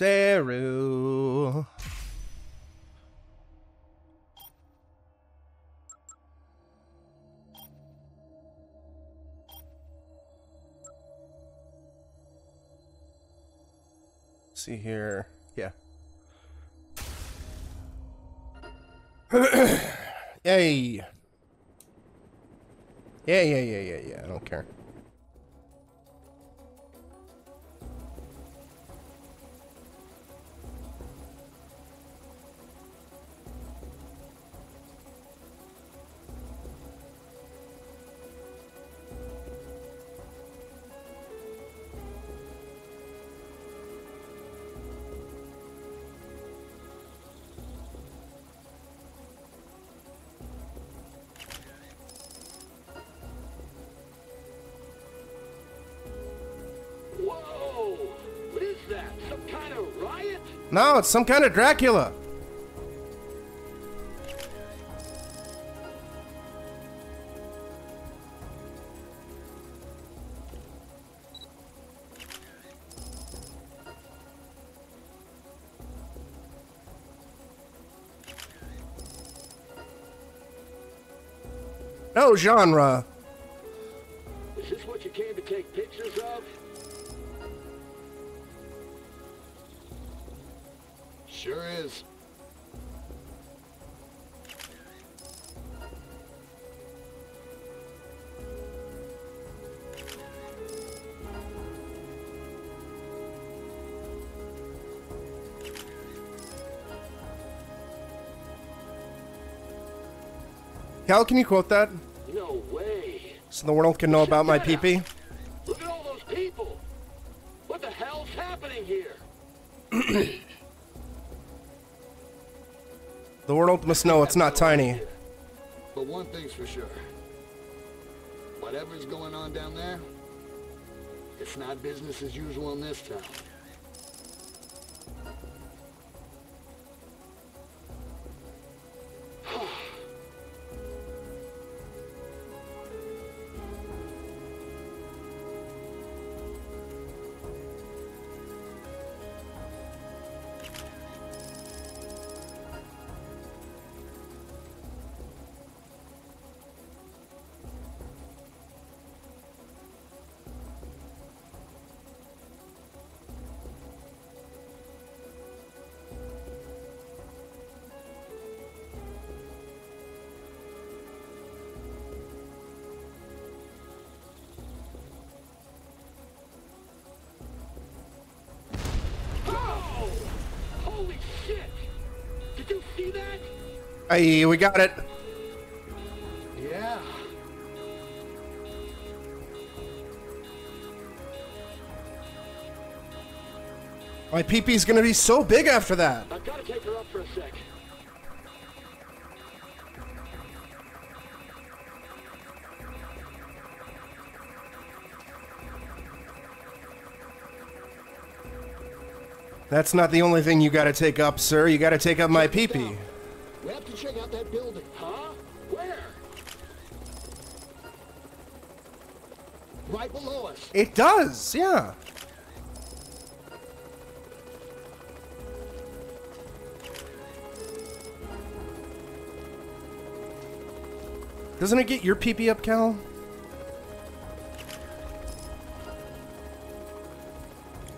Seru. See here. Yeah. Hey. Yeah, I don't care. No, it's some kind of Dracula. No genre. Is this what you came to take pictures of? Sure is. Cal, can you quote that? No way. So the world can know about my pee-pee. Look at all those people. What the hell's happening here? The world must know it's not tiny. But one thing's for sure. Whatever's going on down there, it's not business as usual in this town. Hey, we got it. Yeah. My pee-pee's gonna be so big after that. I've gotta take her up for a sec. That's not the only thing you gotta take up, sir. You gotta take up my pee-pee. We have to check out that building. Huh? Where? Right below us. It does, yeah. Doesn't it get your pee-pee up, Cal?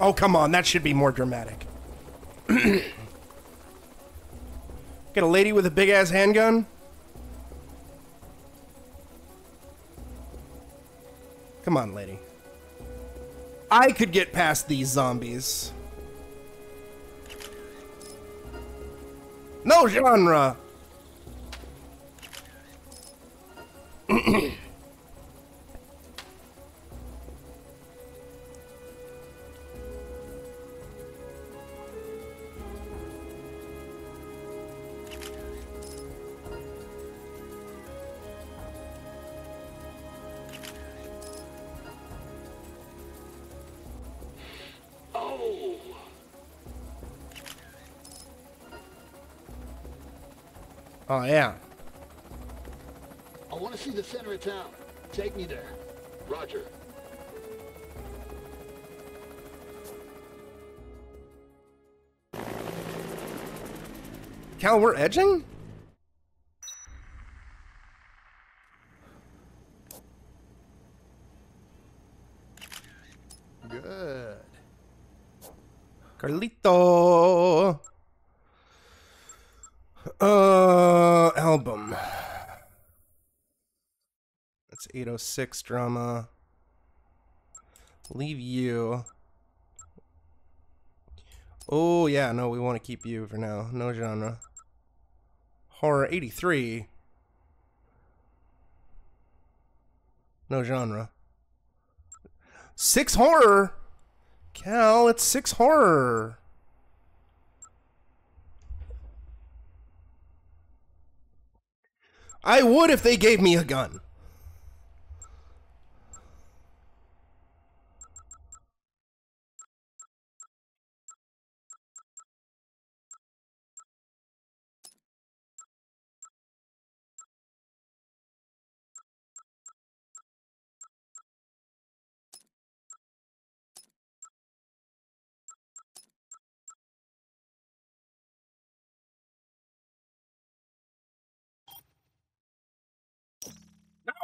Oh, come on, that should be more dramatic. Get a lady with a big-ass handgun? Come on, lady. I could get past these zombies. No genre! Oh, yeah. I want to see the center of town. Take me there. Roger. Cal, we're edging? Good. Carlito. Album. That's 806 drama. Leave you. Oh yeah, no, we want to keep you for now. No genre. Horror 83. No genre. 6 horror. Cal, it's 6 horror. I would if they gave me a gun.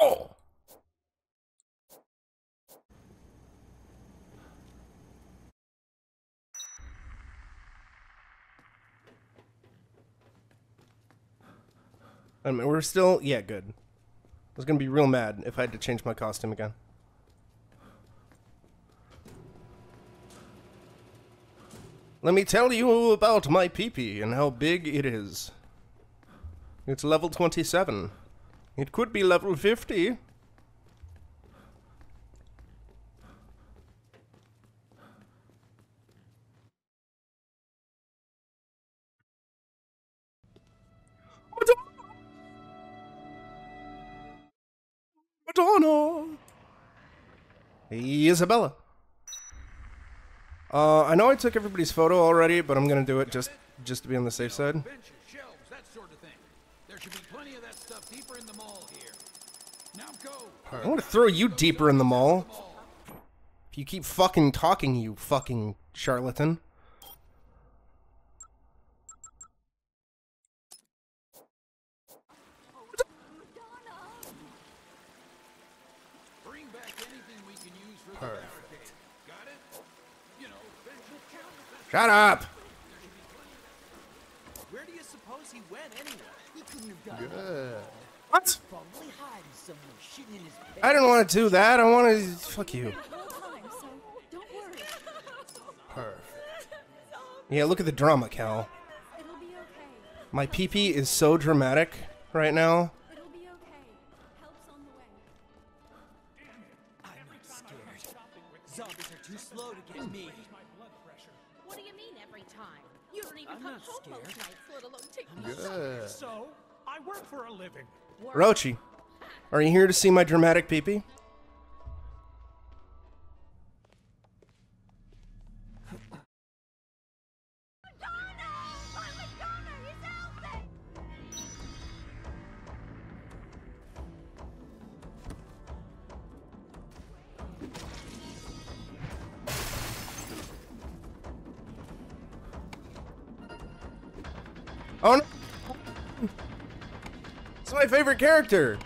No! I mean, we're still... Yeah, good. I was gonna be real mad if I had to change my costume again. Let me tell you about my peepee and how big it is. It's level 27. It could be level 50. Madonna! Hey, Isabella. I know I took everybody's photo already, but I'm gonna do it just to be on the safe side. Should be plenty of that stuff deeper in the mall here. Now go. I want to throw you deeper in the mall. If you keep fucking talking, you fucking charlatan. Bring back anything we can use for the barricade. Got it? You know, shut up. Where do you suppose he went anyway? Good. What? I didn't want to do that. I want to fuck you. Perfect. Yeah, look at the drama, Cal. My pee-pee is so dramatic right now. Zombies are too slow to get me. What do you mean every time? You don't even come home most nights, let alone take me somewhere. So, I work for a living. Rochi, are you here to see my dramatic peepee? Oh no! It's my favorite character!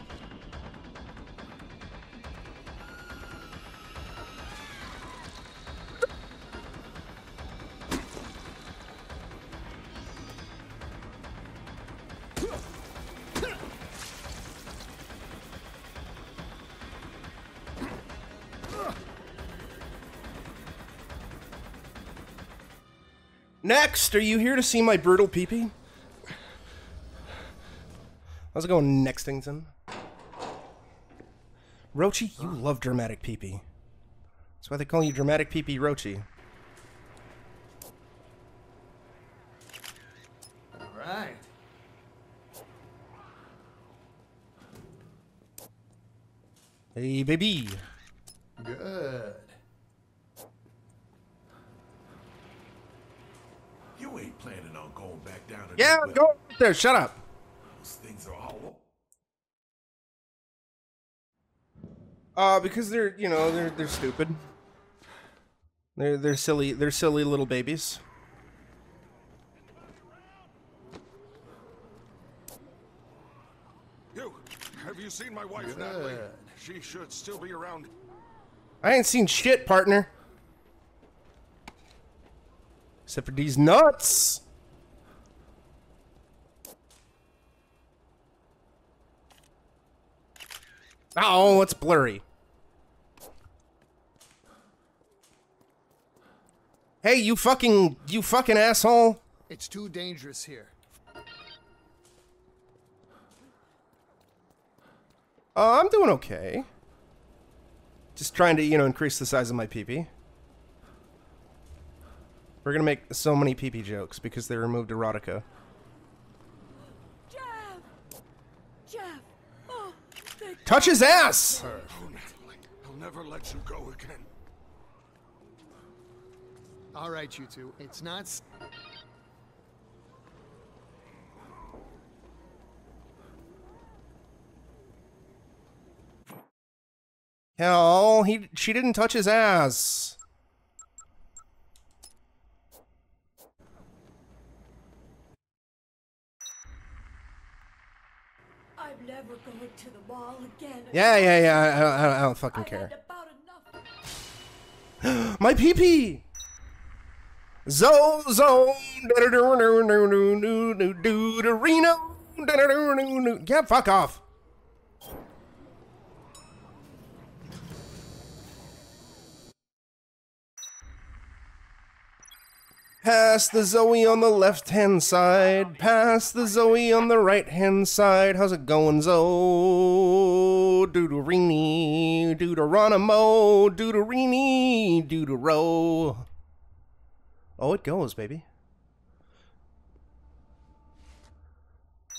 Next! Are you here to see my brutal peepee? How's it going, Nextington? Rochi, you love dramatic peepee. That's why they call you dramatic peepee Rochi. All right. Hey, baby. Good. You ain't planning on going back down to yeah, go right there. Shut up. Things are all because they're, you know, they're stupid. They're silly little babies. seen my wife that way? She should still be around. I ain't seen shit, partner. Except for these nuts. Oh, it's blurry. Hey, you fucking asshole. It's too dangerous here. I'm doing okay. Just trying to, you know, increase the size of my pee-pee. We're gonna make so many pee-pee jokes because they removed erotica. Jeff, oh, touch his ass. I'll never let you go again. All right, you two. It's not. Hell, she didn't touch his ass. I'm never going to the mall again. Yeah. I don't fucking care. My pee pee. Zo. Yeah, fuck off. Past the Zoe on the left-hand side. Past the Zoe on the right-hand side. How's it going, Zoe? Deuterini, Deuteronimo, Deuterini, Deutero. Oh, it goes, baby.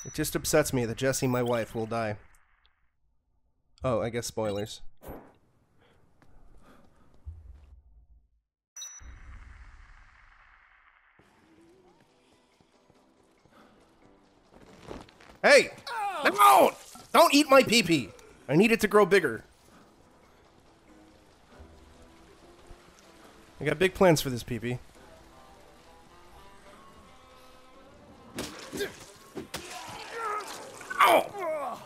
It just upsets me that Jessie, my wife, will die. Oh, I guess spoilers. Hey! No! Don't eat my pee-pee! I need it to grow bigger. I got big plans for this pee-pee. Ow!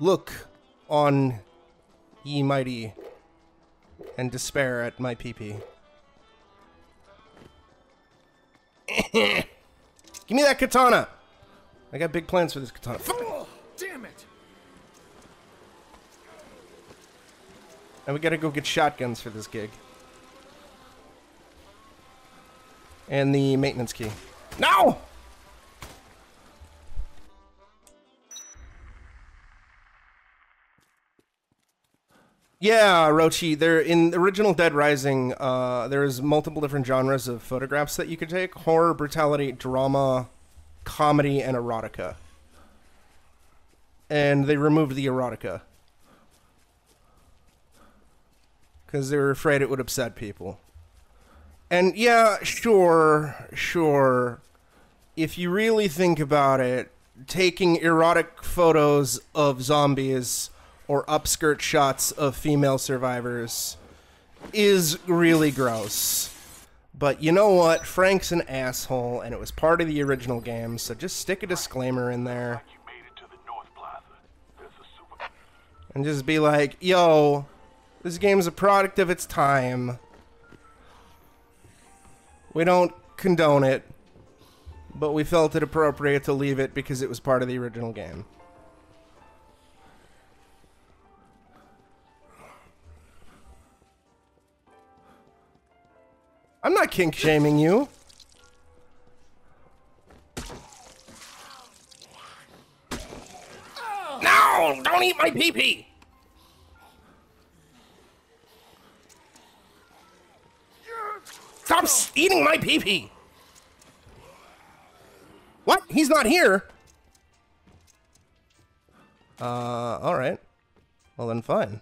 Look on, ye mighty, and despair at my pee-pee. Give me that katana! I got big plans for this katana. Oh, damn it! And we gotta go get shotguns for this gig. And the maintenance key. No! Yeah, Rochi, there in the original Dead Rising, there's multiple different genres of photographs that you could take. Horror, brutality, drama, comedy, and erotica. And they removed the erotica. Because they were afraid it would upset people. And yeah, sure. If you really think about it, taking erotic photos of zombies or upskirt shots of female survivors is really gross. But you know what? Frank's an asshole, and it was part of the original game, so just stick a disclaimer in there. And just be like, yo, this game's a product of its time. We don't condone it, but we felt it appropriate to leave it because it was part of the original game. I'm not kink shaming you. No! Don't eat my pee-pee! Stop eating my pee-pee! What? He's not here! Alright. Well then, fine.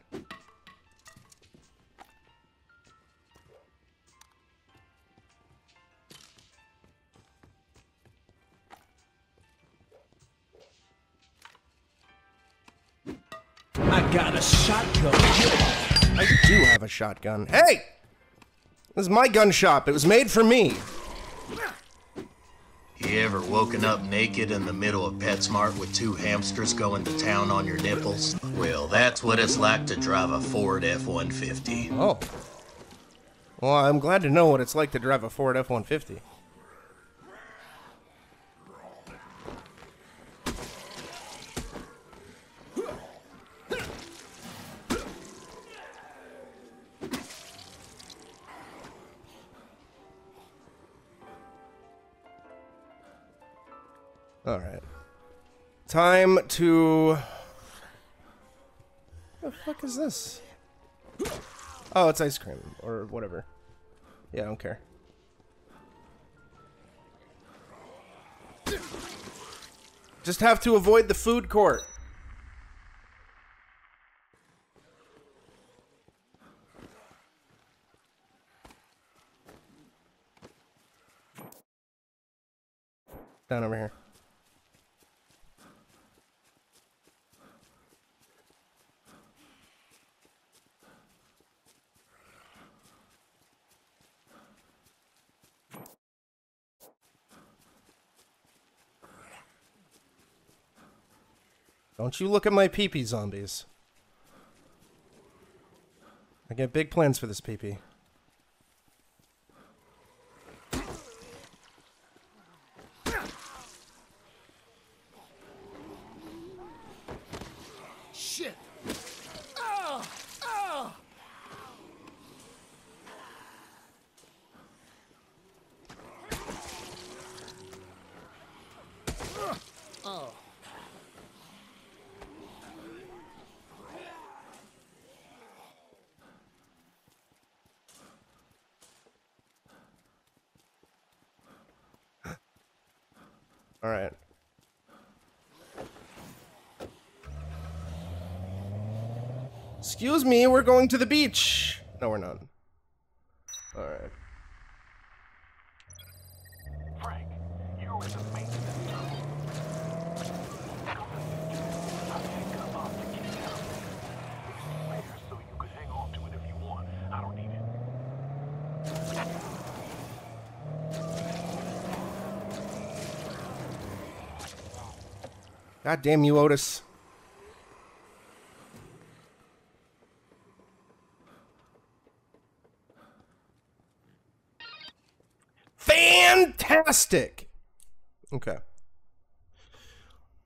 I got a shotgun. I do have a shotgun. Hey! This is my gun shop. It was made for me. You ever woken up naked in the middle of PetSmart with two hamsters going to town on your nipples? Well, that's what it's like to drive a Ford F-150. Oh. Well, I'm glad to know what it's like to drive a Ford F-150. All right. Time to... What the fuck is this? Oh, it's ice cream or whatever. Yeah, I don't care. Just have to avoid the food court. Down over here. Don't you look at my pee-pee, zombies. I got big plans for this pee-pee. Shit. Oh, oh. Oh. All right. Excuse me, we're going to the beach. No, we're not. All right. Frank, you're the maintenance. I'll pick up off the kid later, so you could hang on to it if you want. I don't need it. God damn you, Otis. Fantastic. Okay.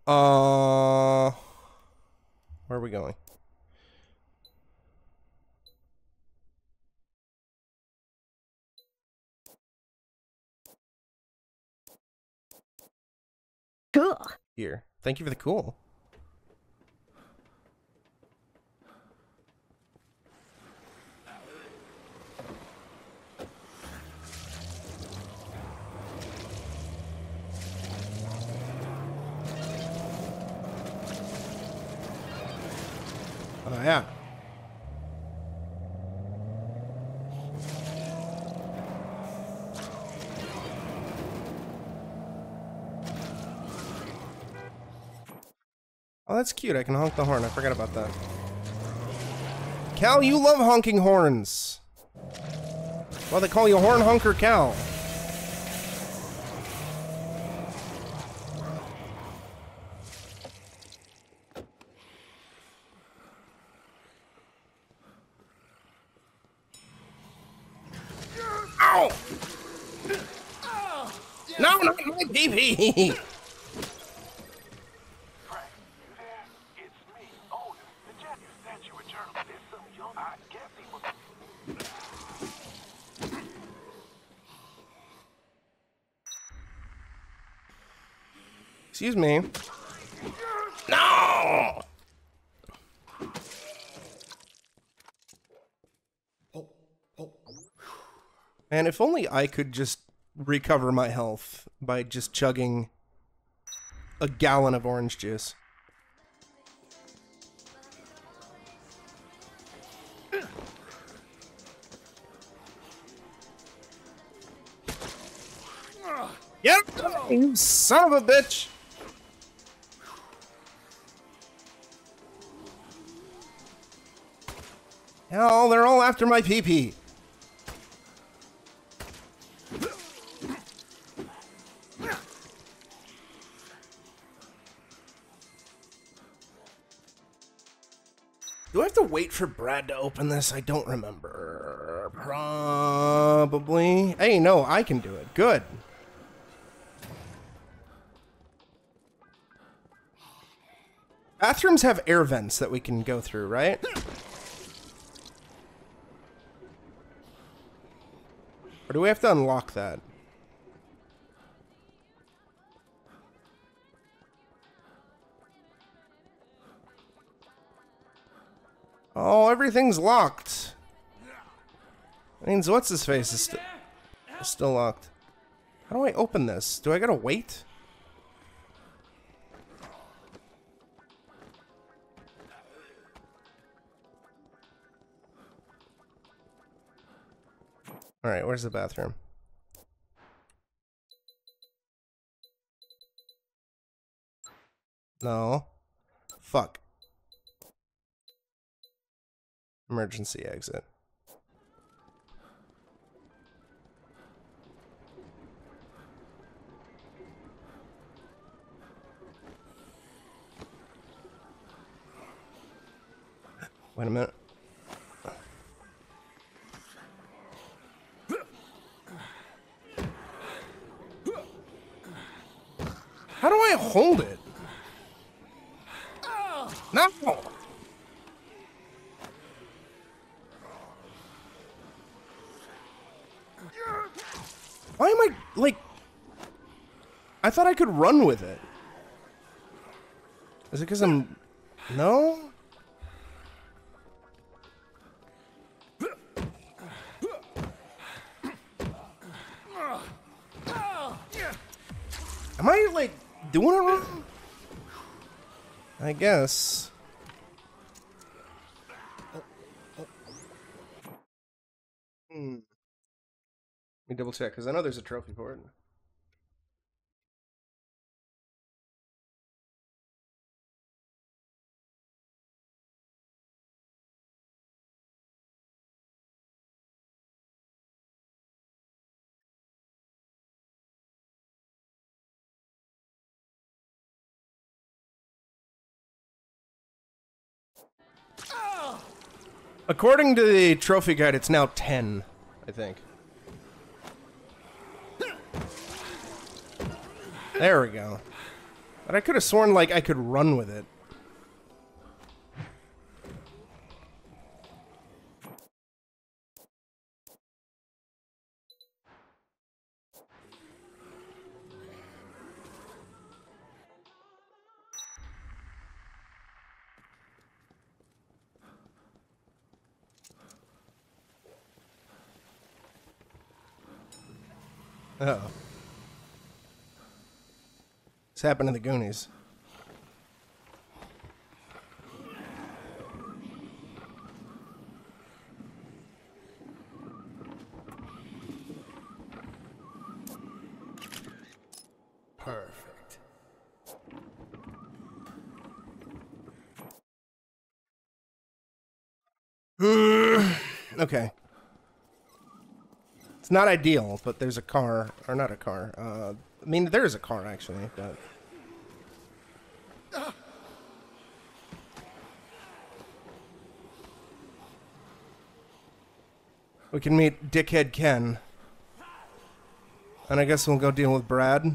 Where are we going? Cool. Here. Thank you for the cool. Oh, yeah. Oh, that's cute. I can honk the horn. I forgot about that. Cal, you love honking horns. Well, they call you Horn Honker Cal. Ow! No, not my baby! Excuse me. No! Man, if only I could just recover my health by just chugging a gallon of orange juice. Yep! You son of a bitch! Hell, they're all after my pee-pee. Do I have to wait for Brad to open this? I don't remember. Probably. Hey, no, I can do it. Good. Bathrooms have air vents that we can go through, right? Or do we have to unlock that? Oh, everything's locked. That means what's-his-face is still locked. How do I open this? Do I gotta wait? All right, where's the bathroom? No. Fuck. Emergency exit. Wait a minute. How do I hold it? No! Why am I, like... I thought I could run with it. Is it because I'm... No? Am I, like... doing it wrong? I guess. Hmm. Let me double check, because I know there's a trophy for it. According to the trophy guide, it's now 10, I think. There we go. But I could have sworn, like, I could run with it. Uh-oh. This happened to the Goonies. Perfect. Okay. Not ideal, but there's a car, or not a car. I mean, there is a car actually, but we can meet Dickhead Ken, and I guess we'll go deal with Brad.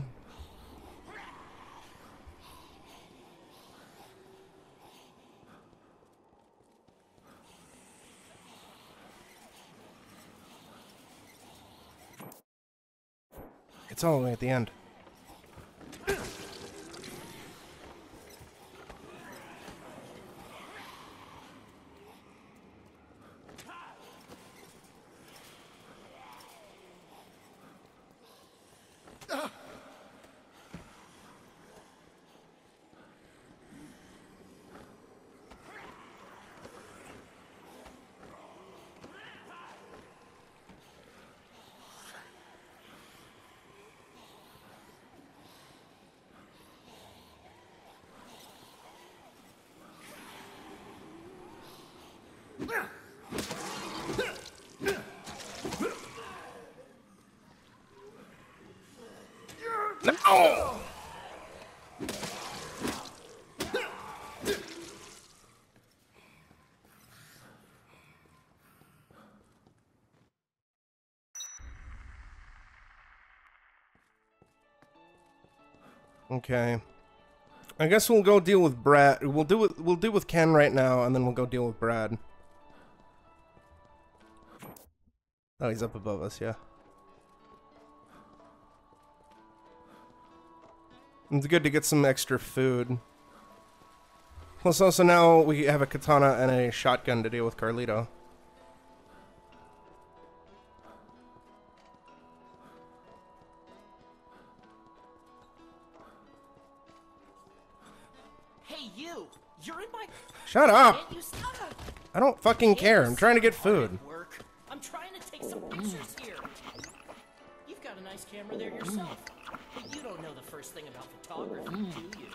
It's all the way at the end. Okay. I guess we'll go deal with Brad. We'll deal with Ken right now, and then we'll go deal with Brad. Oh, he's up above us, yeah. It's good to get some extra food. Plus, also now we have a katana and a shotgun to deal with Carlito. Hey, you! You're in my. Shut up! I don't fucking care. I'm trying to get food. I'm trying to take some pictures here. You've got a nice camera there yourself, but you don't know the first thing about photography, do you?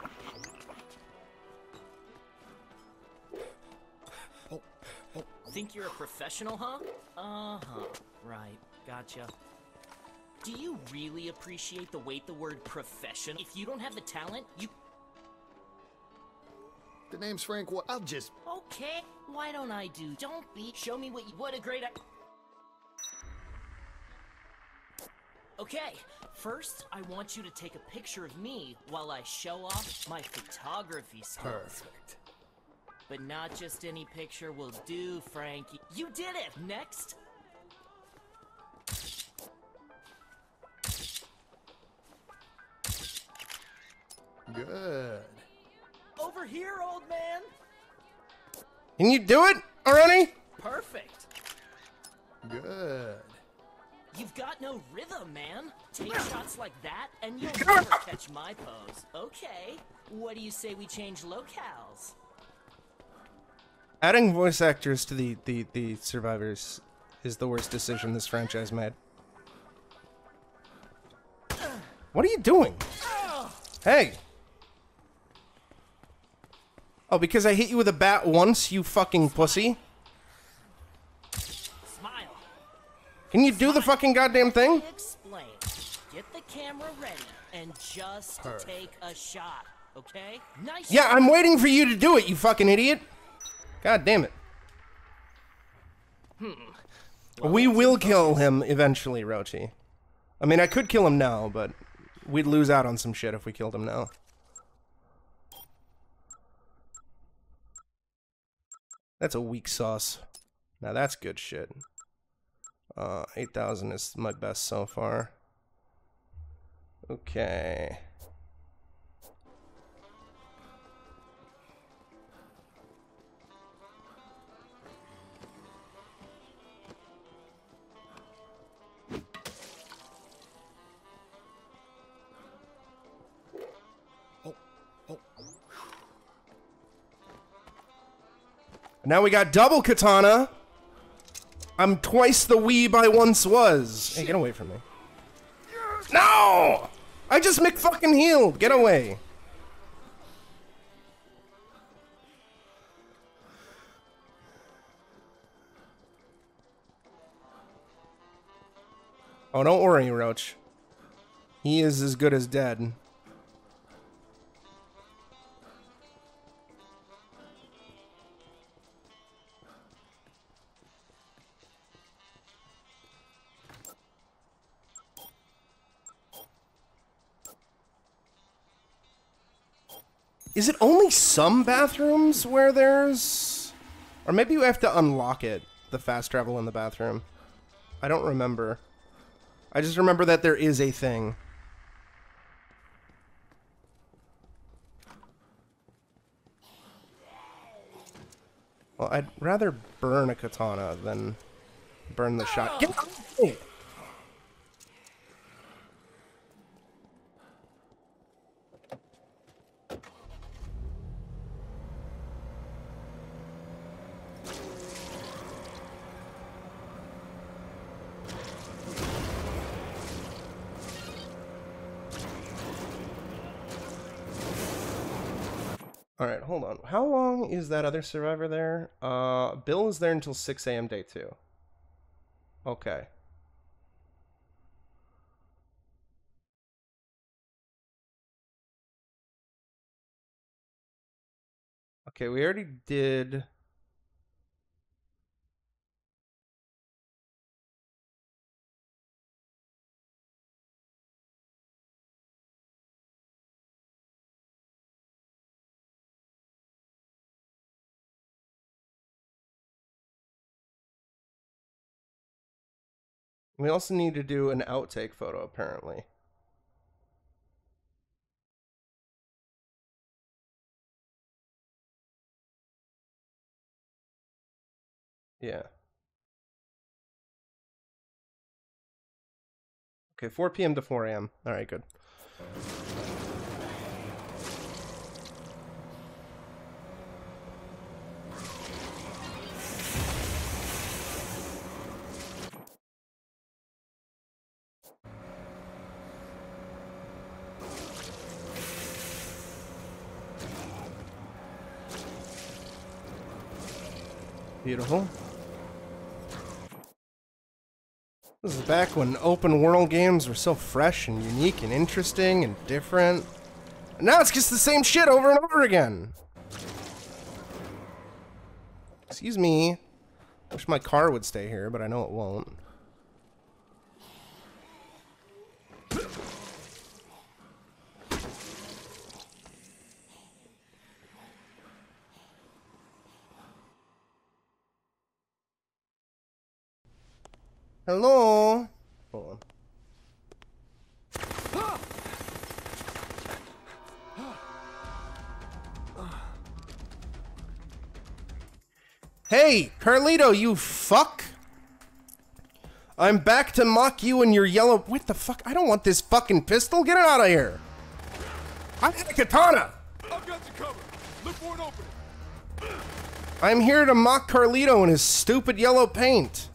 Think you're a professional, huh? Uh-huh. Right. Gotcha. Do you really appreciate the weight the word professional? If you don't have the talent, you... The name's Frank. What? I'll just... Okay. Why don't I do... Don't be... Show me what you... What a great... Okay. First, I want you to take a picture of me while I show off my photography skills. Perfect. But not just any picture will do, Frankie. You did it! Next! Good. Over here, old man! Can you do it already? Perfect. Good. You've got no rhythm, man. Take shots like that, and you'll never catch my pose. Okay, what do you say we change locales? Adding voice actors to the survivors is the worst decision this franchise made. What are you doing? Hey! Oh, because I hit you with a bat once, you fucking pussy? Smile. Can you do the fucking goddamn thing? Explain. Get the camera ready and just take a shot, okay? Nice. Yeah, I'm waiting for you to do it, you fucking idiot. God damn it. Well, we will kill him eventually, Rochi. I mean, I could kill him now, but we'd lose out on some shit if we killed him now. That's a weak sauce. Now that's good shit. 8,000 is my best so far. Okay. Now we got double katana. I'm twice the weeb I once was. Hey, get away from me. No! I just McFucking healed. Get away. Oh, don't worry, Roach. He is as good as dead. Is it only some bathrooms where there's... Or maybe you have to unlock it, the fast travel in the bathroom. I don't remember. I just remember that there is a thing. Well, I'd rather burn a katana than burn the shot. Get out! Alright, hold on. How long is that other survivor there? Bill is there until 6 a.m. day 2. Okay. Okay, we already did... We also need to do an outtake photo, apparently. Yeah. Okay, 4 p.m. to 4 a.m. All right, good. Beautiful. This is back when open world games were so fresh and unique and interesting and different. And now it's just the same shit over and over again. Excuse me. I wish my car would stay here, but I know it won't. Hello? Hold on. Hey, Carlito, you fuck! I'm back to mock you and your yellow— What the fuck? I don't want this fucking pistol! Get it out of here! I had a katana! I've got you covered. Look for an opening. I'm here to mock Carlito and his stupid yellow paint.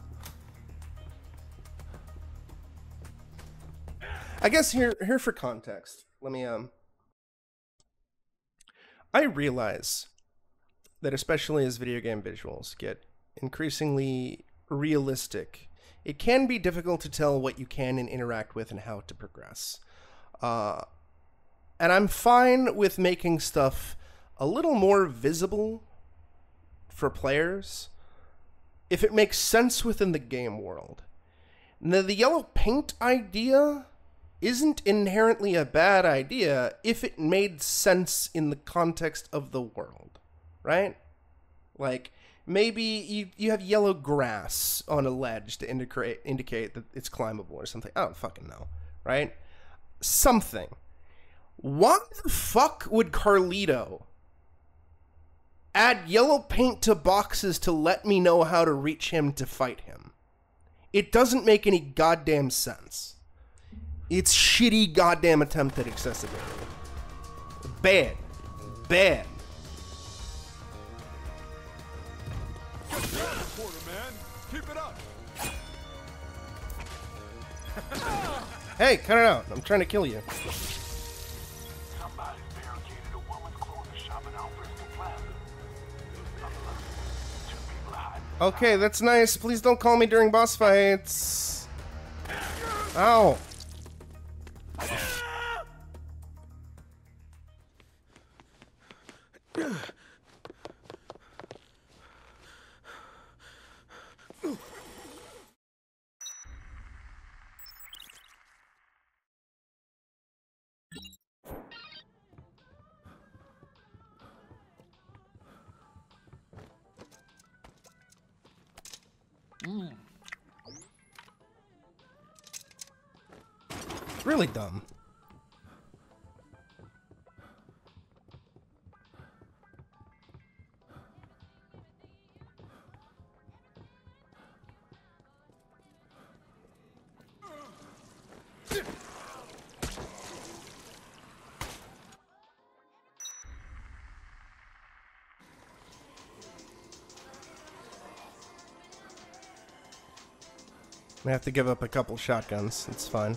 I guess here for context, let me, I realize that especially as video game visuals get increasingly realistic, it can be difficult to tell what you can and interact with and how to progress. And I'm fine with making stuff a little more visible for players if it makes sense within the game world. Now, the yellow paint idea isn't inherently a bad idea if it made sense in the context of the world, right? Like, maybe you have yellow grass on a ledge to indicate that it's climbable or something. I don't fucking know, right? Something. Why the fuck would Carlito add yellow paint to boxes to let me know how to reach him to fight him? It doesn't make any goddamn sense. It's shitty goddamn attempt at accessibility. Bad. Bad. Keep it up. Hey, cut it out. I'm trying to kill you. Somebody barricaded a woman's clothing shop in Alfredston Plaza. Two people are hiding. Okay, that's nice. Please don't call me during boss fights. Ow. Really dumb. I have to give up a couple shotguns. It's fine.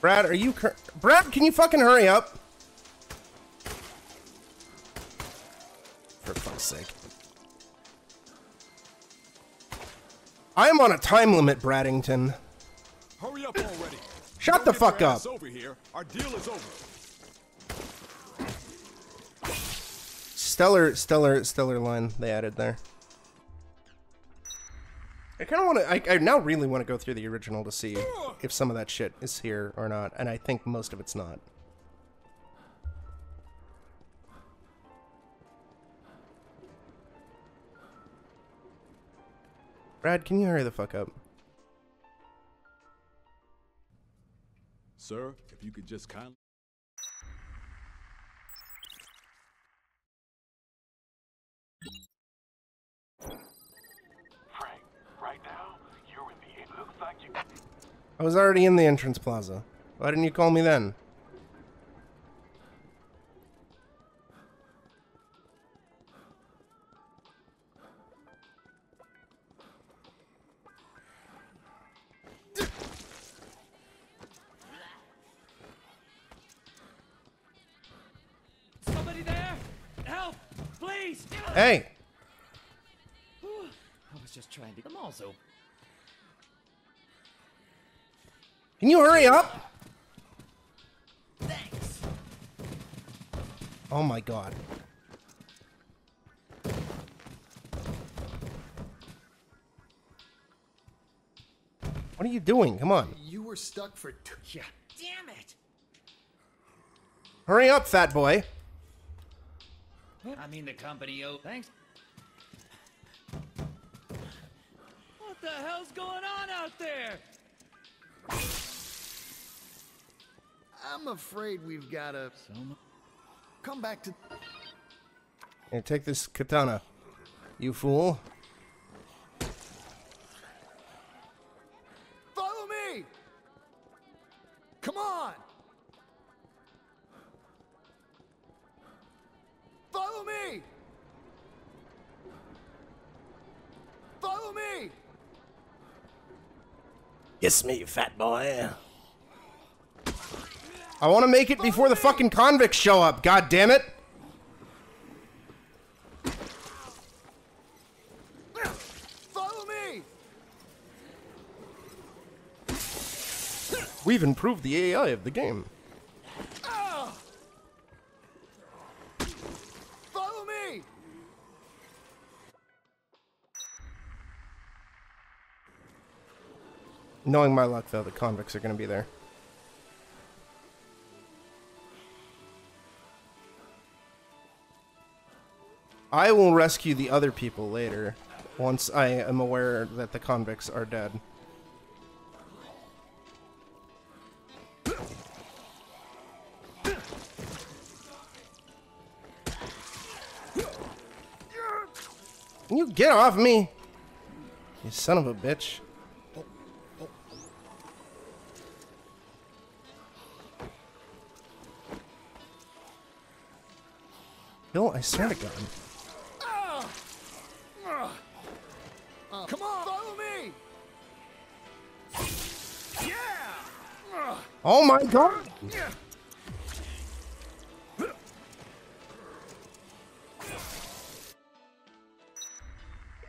Brad, are you Brad, can you fucking hurry up? For fuck's sake. I am on a time limit, Braddington. Hurry up already. Shut the fuck up. Over here. Our deal is over. Stellar line they added there. I kind of want to, I now really want to go through the original to see if some of that shit is here or not, and I think most of it's not. Brad, can you hurry the fuck up? Sir, if you could just kindly... Frank, right now, you're in the... It looks like you... I was already in the entrance plaza. Why didn't you call me then? Hey! I was just trying to come also. Can you hurry up? Thanks. Oh my god. What are you doing? Come on. You were stuck for 2. Yeah. Damn it. Hurry up, fat boy. I mean the company, yo. Thanks. What the hell's going on out there? I'm afraid we've got to come back to... Here, take this katana, you fool. Follow me! Come on! Follow me! Follow me! Kiss me, fat boy. I want to make it before the fucking convicts show up, god damn it! Follow me! We've improved the AI of the game. Knowing my luck, though, the convicts are going to be there. I will rescue the other people later, once I am aware that the convicts are dead. Can you get off me? You son of a bitch. Bill, I swear to God. Come on, follow me. Yeah. Oh my God. Yeah.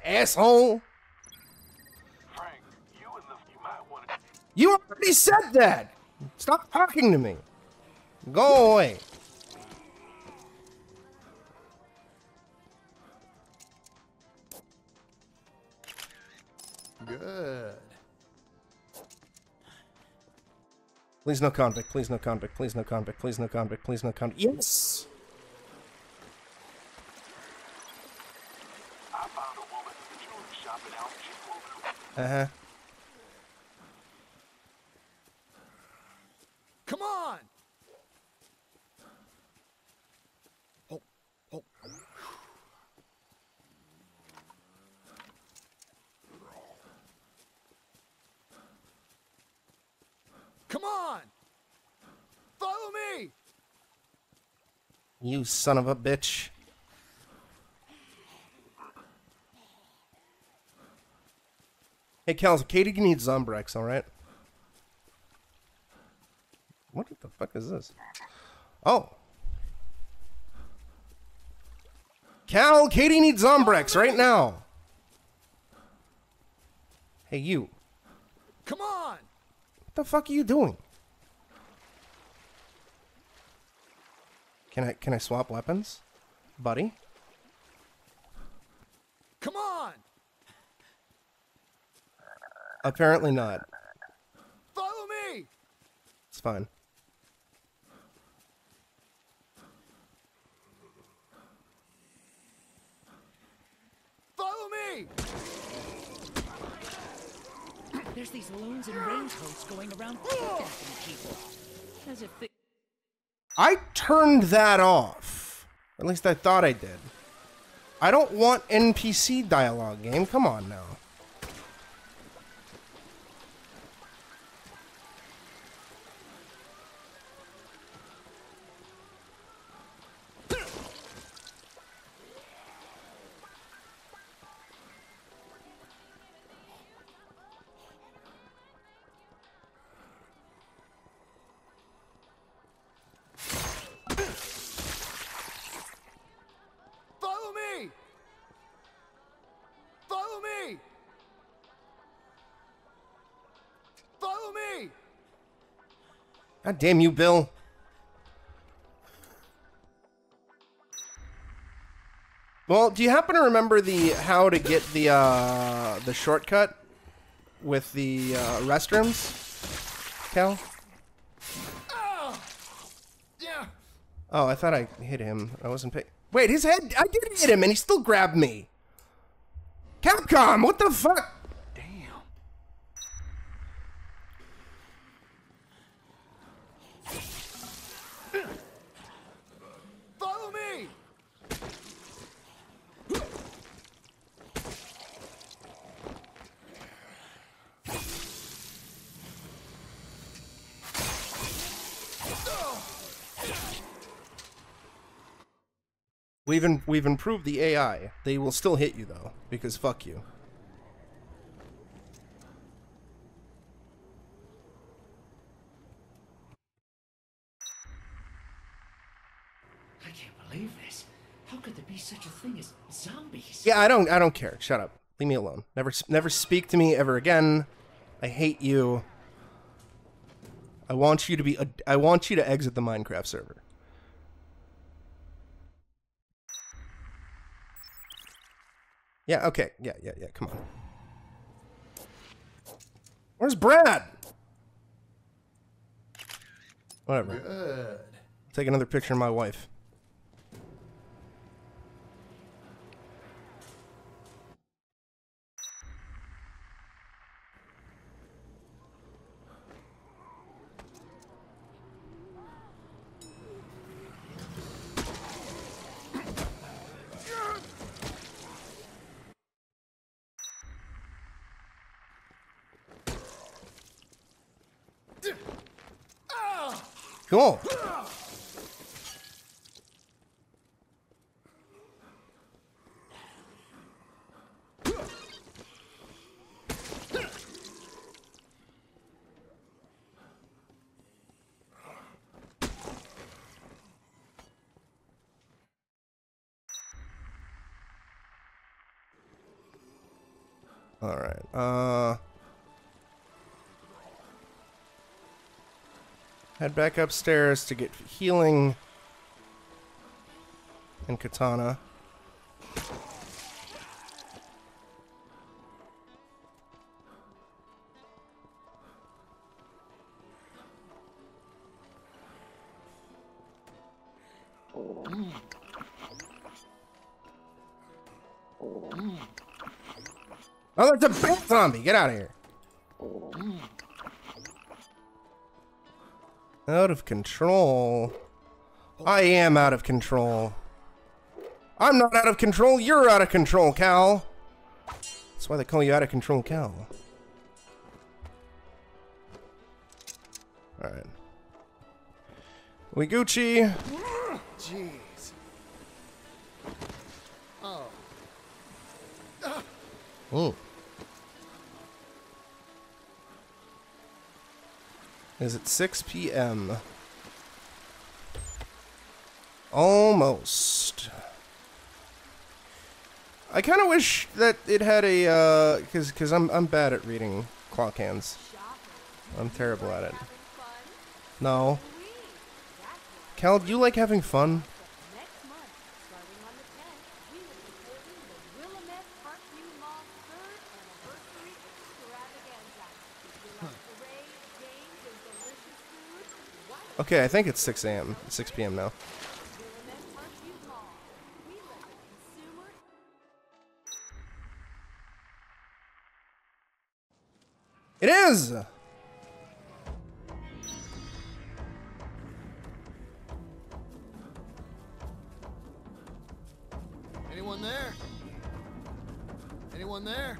Asshole. Frank, you might want to... You already said that. Stop talking to me. Go away. Good. Please no convict, please no convict, please no convict, please no convict, please no convict. Yes! I found a woman jewelry shop in Algeria. Uh-huh. Come on! Oh, oh. Come on! Follow me! You son of a bitch. Hey, Cal, Katie can eat Zombrex, alright? What the fuck is this? Oh! Cal, Katie needs Zombrex right now! Hey, you. Come on! What the fuck are you doing? Can I swap weapons, buddy? Come on! Apparently not. Follow me. It's fine. Follow me. There's these loons in raincoats going around kidnapping people. As if they... I turned that off. At least I thought I did. I don't want NPC dialogue, game. Come on now. God damn you, Bill. Well, do you happen to remember the how to get the shortcut with the restrooms, Cal? Oh, I thought I hit him. I wasn't paying. Wait, his head! I did hit him and he still grabbed me! Capcom, what the fuck? We've improved the AI. They will still hit you though, because fuck you. I can't believe this. How could there be such a thing as zombies? Yeah, I don't care. Shut up. Leave me alone. Never speak to me ever again. I hate you. I want you to exit the Minecraft server. Yeah, okay. Yeah, come on. Where's Brad? Whatever. Good. Take another picture of my wife. Cool. All right. Head back upstairs to get healing and katana. Oh, there's a bat zombie! Get out of here! Out of control. I am out of control. I'm not out of control. You're out of control, Cal. That's why they call you out of control, Cal. All right. We Gucci. Jeez. Oh. Oh. Is it 6 p.m.? Almost. I kind of wish that it had a, because I'm bad at reading clock hands. I'm terrible at it. No. Cal, do you like having fun? Next month, starting on the 10th, we will be holding the Willamette Parkview Mall 3rd anniversary extravaganza. Okay, I think it's 6 a.m. 6 p.m. now. It is! Anyone there? Anyone there?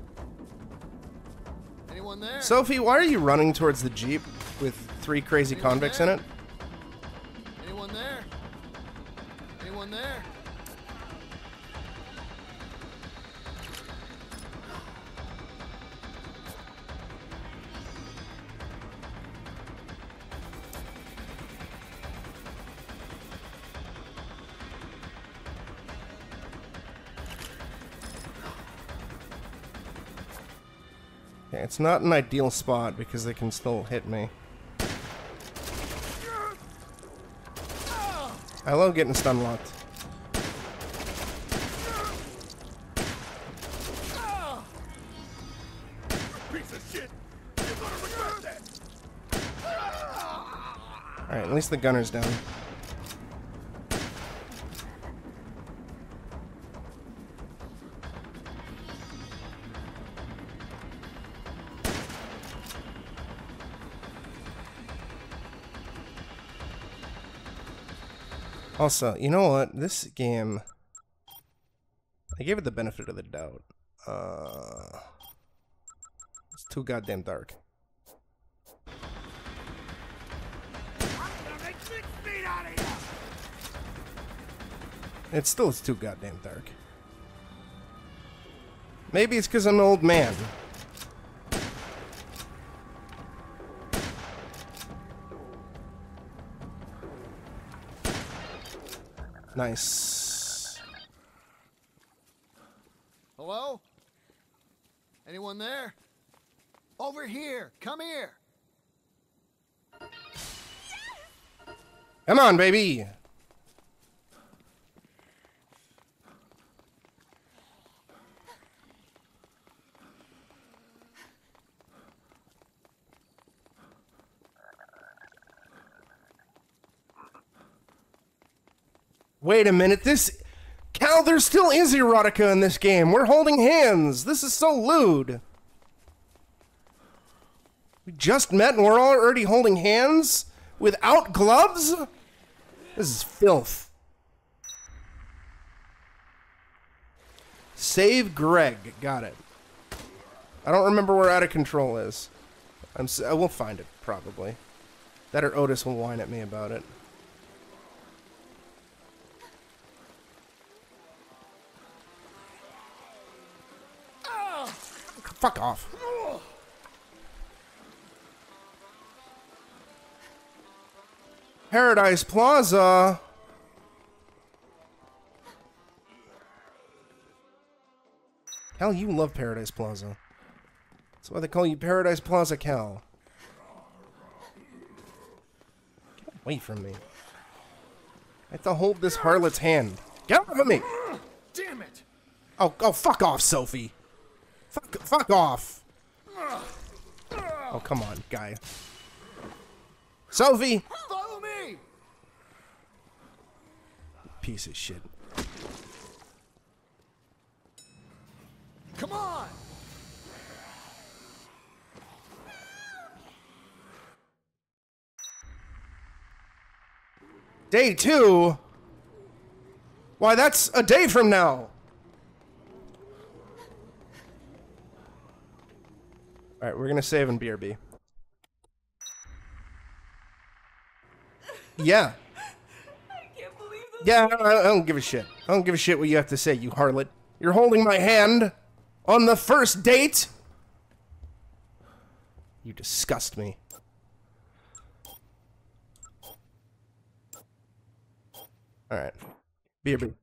Anyone there? Sophie, why are you running towards the Jeep with 3 crazy convicts in it? Anyone there? Anyone there? It's not an ideal spot because they can still hit me. I love getting stun locked. Alright, at least the gunner's down. Also, you know what? This game, I gave it the benefit of the doubt. It's too goddamn dark. I'm gonna make 6 feet out of you. It still is too goddamn dark. Maybe it's because I'm an old man. Nice. Hello? Anyone there? Over here! Come here! Come on, baby! Wait a minute, this... Cal, there still is erotica in this game! We're holding hands! This is so lewd! We just met and we're already holding hands? Without gloves? This is filth. Save Greg. Got it. I don't remember where Out of Control is. I will find it, probably. That or Otis will whine at me about it. Fuck off. Paradise Plaza. Cal, you love Paradise Plaza. That's why they call you Paradise Plaza Cal. Get away from me. I have to hold this harlot's hand. Get off of me! Damn it! Oh, fuck off, Sophie. Fuck off! Oh, come on, guy. Sophie! Follow me! Piece of shit. Come on! Day 2? Why, that's a day from now! Alright, we're gonna save in BRB. Yeah. I can't believe this. Yeah, I don't give a shit. I don't give a shit what you have to say, you harlot. You're holding my hand on the first date. You disgust me. Alright. BRB.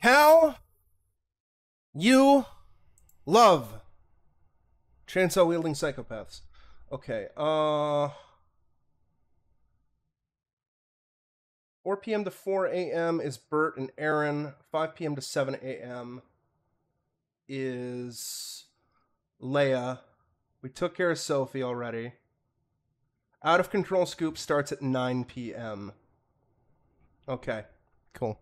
How you love chainsaw wielding psychopaths. Okay, 4 p.m. to 4 a.m. is Bert and Aaron. 5 p.m. to 7 a.m. is Leia. We took care of Sophie already. Out of Control Scoop starts at 9 p.m. Okay, cool.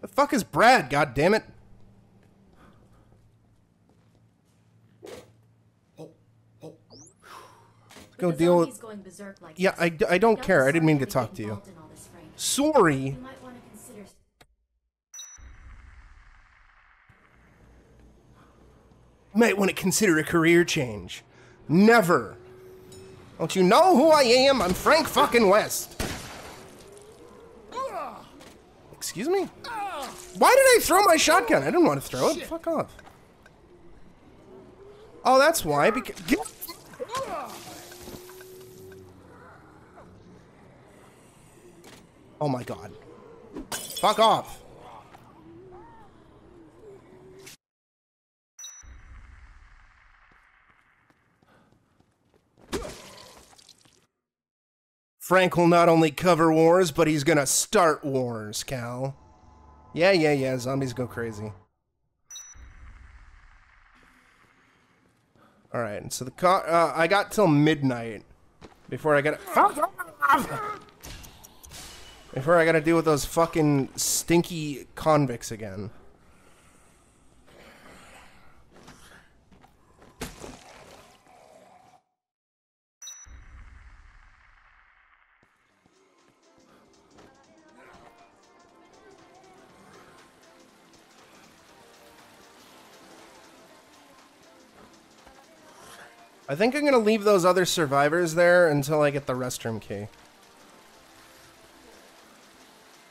The fuck is Brad, goddammit? Go deal with... Like yeah, I don't care. I didn't mean to talk to you. This, sorry. You might want to consider... a career change. Never. Don't you know who I am? I'm Frank fucking West. Excuse me? Why did I throw my shotgun? I didn't want to throw it. Shit. Fuck off. Oh, that's why. Because... Get... Oh my god. Fuck off. Frank will not only cover wars, but he's gonna start wars, Cal. Yeah, yeah, yeah, zombies go crazy. Alright, so the car, I got till midnight before I got- Fuck off! Before I gotta deal with those fucking stinky convicts again. I think I'm gonna leave those other survivors there until I get the restroom key.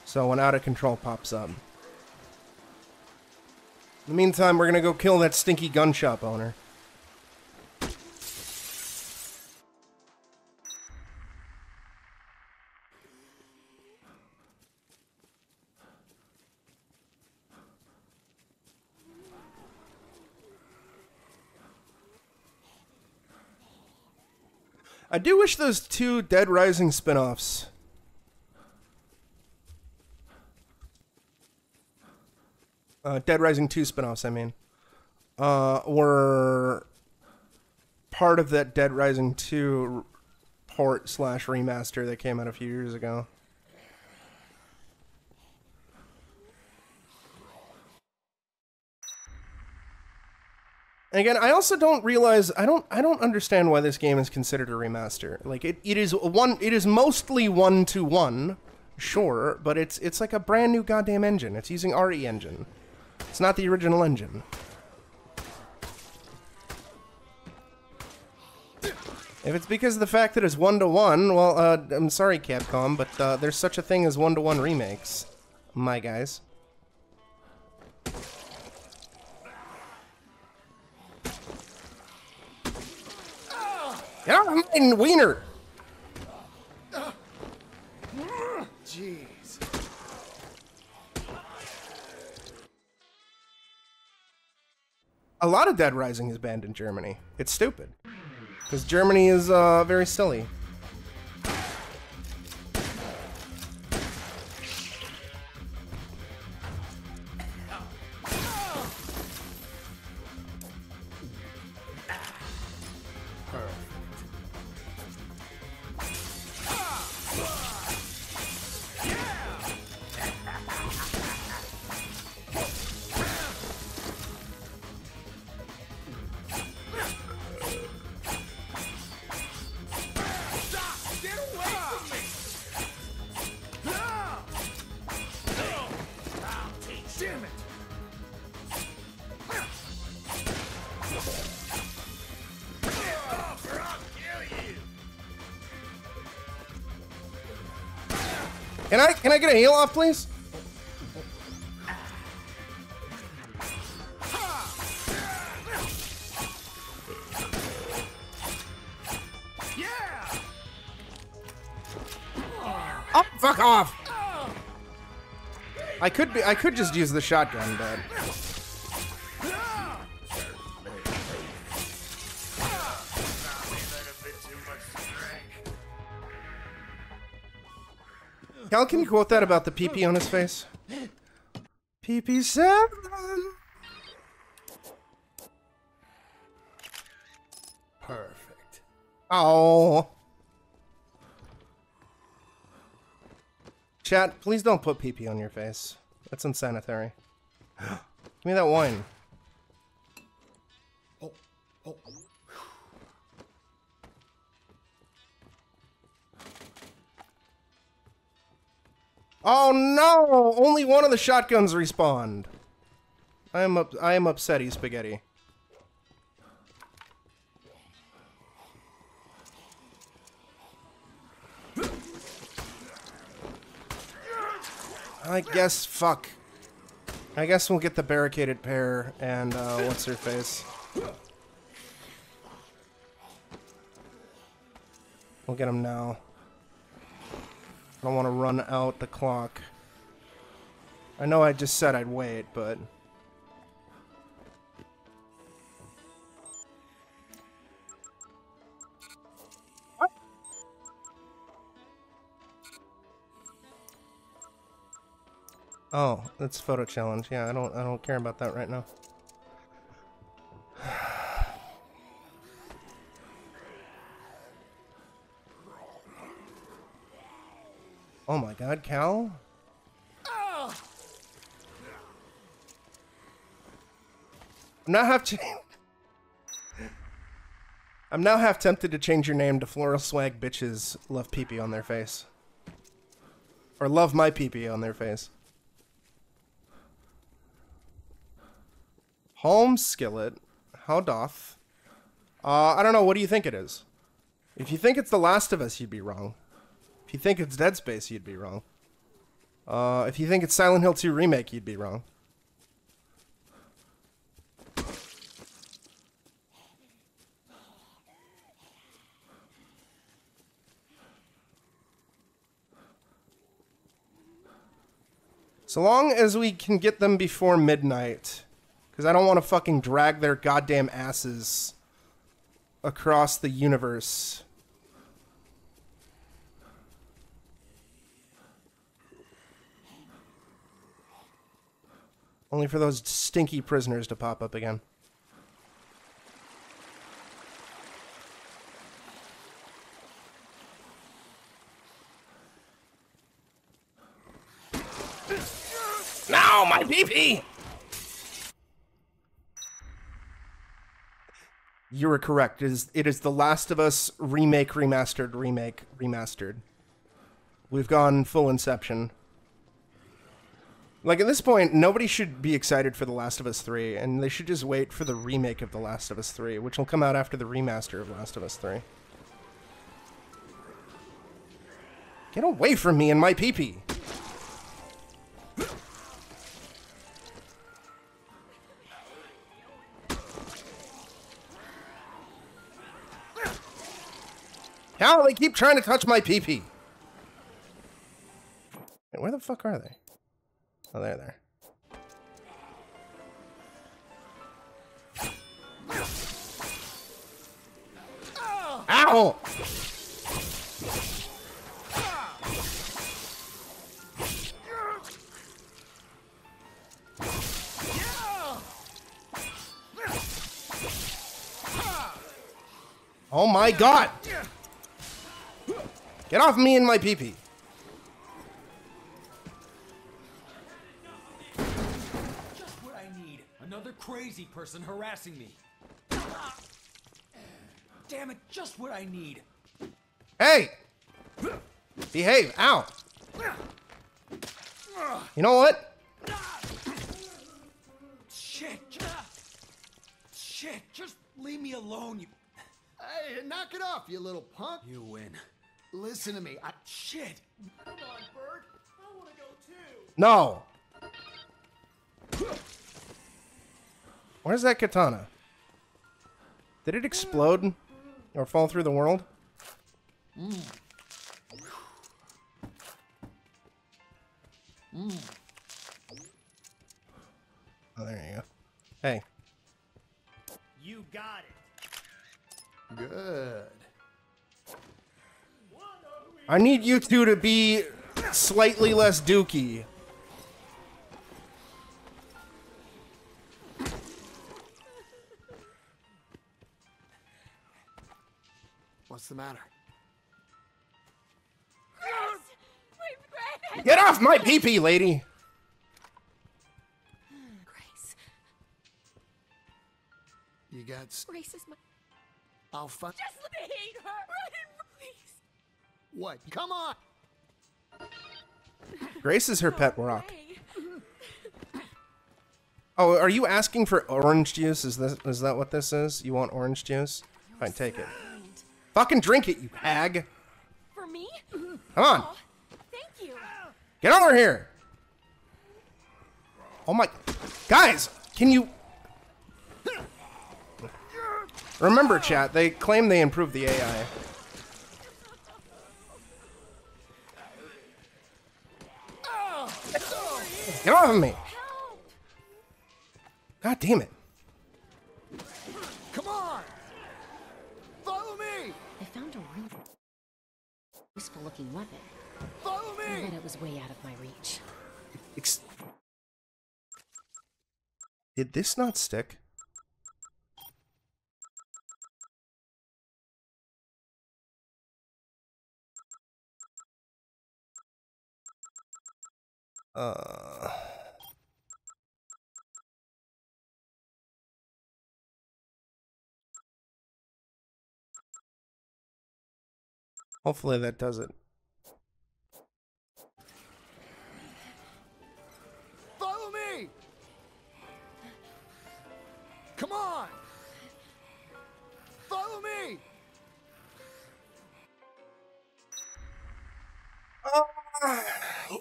So when Out of Control pops up. In the meantime, we're gonna go kill that stinky gun shop owner. I do wish those two Dead Rising spin-offs... Dead Rising 2 spinoffs, I mean, were part of that Dead Rising 2 port slash remaster that came out a few years ago. And again, I also don't realize, I don't understand why this game is considered a remaster. Like it is mostly 1-to-1, sure, but it's like a brand new goddamn engine. It's using RE Engine. It's not the original engine. If it's because of the fact that it's 1-to-1, well, I'm sorry, Capcom, but there's such a thing as 1-to-1 remakes, my guys. Get out of my wiener! Jeez. A lot of Dead Rising is banned in Germany. It's stupid. Because Germany is very silly. Can I get a heal off, please? Oh, fuck off! I could just use the shotgun, but. Cal, can you quote that about the pee-pee on his face? PP7! Perfect. Oh. Chat, please don't put pee-pee on your face. That's unsanitary. Give me that wine. Oh. Oh. Oh no! Only one of the shotguns respawned. I am upsetty spaghetti. I guess fuck. I guess we'll get the barricaded pair and what's her face. We'll get him now. I don't want to run out the clock. I know I just said I'd wait, but... What? Oh, that's photo challenge. Yeah, I don't care about that right now. Oh my god, Cal? Oh. I'm now half tempted to change your name to Floral Swag Bitches Love Pee-Pee on Their Face. Or Love My Pee-Pee on Their Face. Home Skillet. How doth? I don't know, what do you think it is? If you think it's The Last of Us, you'd be wrong. If you think it's Dead Space, you'd be wrong. If you think it's Silent Hill 2 Remake, you'd be wrong. So long as we can get them before midnight, because I don't want to fucking drag their goddamn asses across the universe. Only for those stinky prisoners to pop up again. Now my pee-pee! You were correct. It is The Last of Us Remake, Remastered, Remake, Remastered. We've gone full Inception. Like, at this point, nobody should be excited for The Last of Us 3, and they should just wait for the remake of The Last of Us 3, which will come out after the remaster of Last of Us 3. Get away from me and my pee-pee! How they keep trying to touch my pee-pee! Where the fuck are they? Oh, there. Ow! Oh my god! Get off me and my pee-pee! Crazy person harassing me. Damn it, just what I need. Hey! Behave, ow! You know what? Shit, just leave me alone, you... Hey, knock it off, you little punk. You win. Listen to me, Shit! Come on, Bert. I wanna go too. No! Where's that katana? Did it explode or fall through the world? Oh, there you go. Hey. You got it. Good. I need you two to be slightly less dookie. What's the matter? Grace, get off my pee-pee, lady! Grace. You got... Grace is my... I'll fuck... Just let me hate her! Run, please! What? Come on! Grace is her pet rock. Oh, are you asking for orange juice? Is that what this is? You want orange juice? Fine, take it. Fucking drink it, you hag! For me? Come on! Oh, thank you. Get over here! Oh my... Guys! Can you... Remember, chat, they claim they improved the AI. Get off of me! Help. God damn it. Come on! Follow me! I found a really useful looking weapon. Follow me! But it was way out of my reach. Did this not stick? Hopefully that does it. Follow me. Come on. Follow me.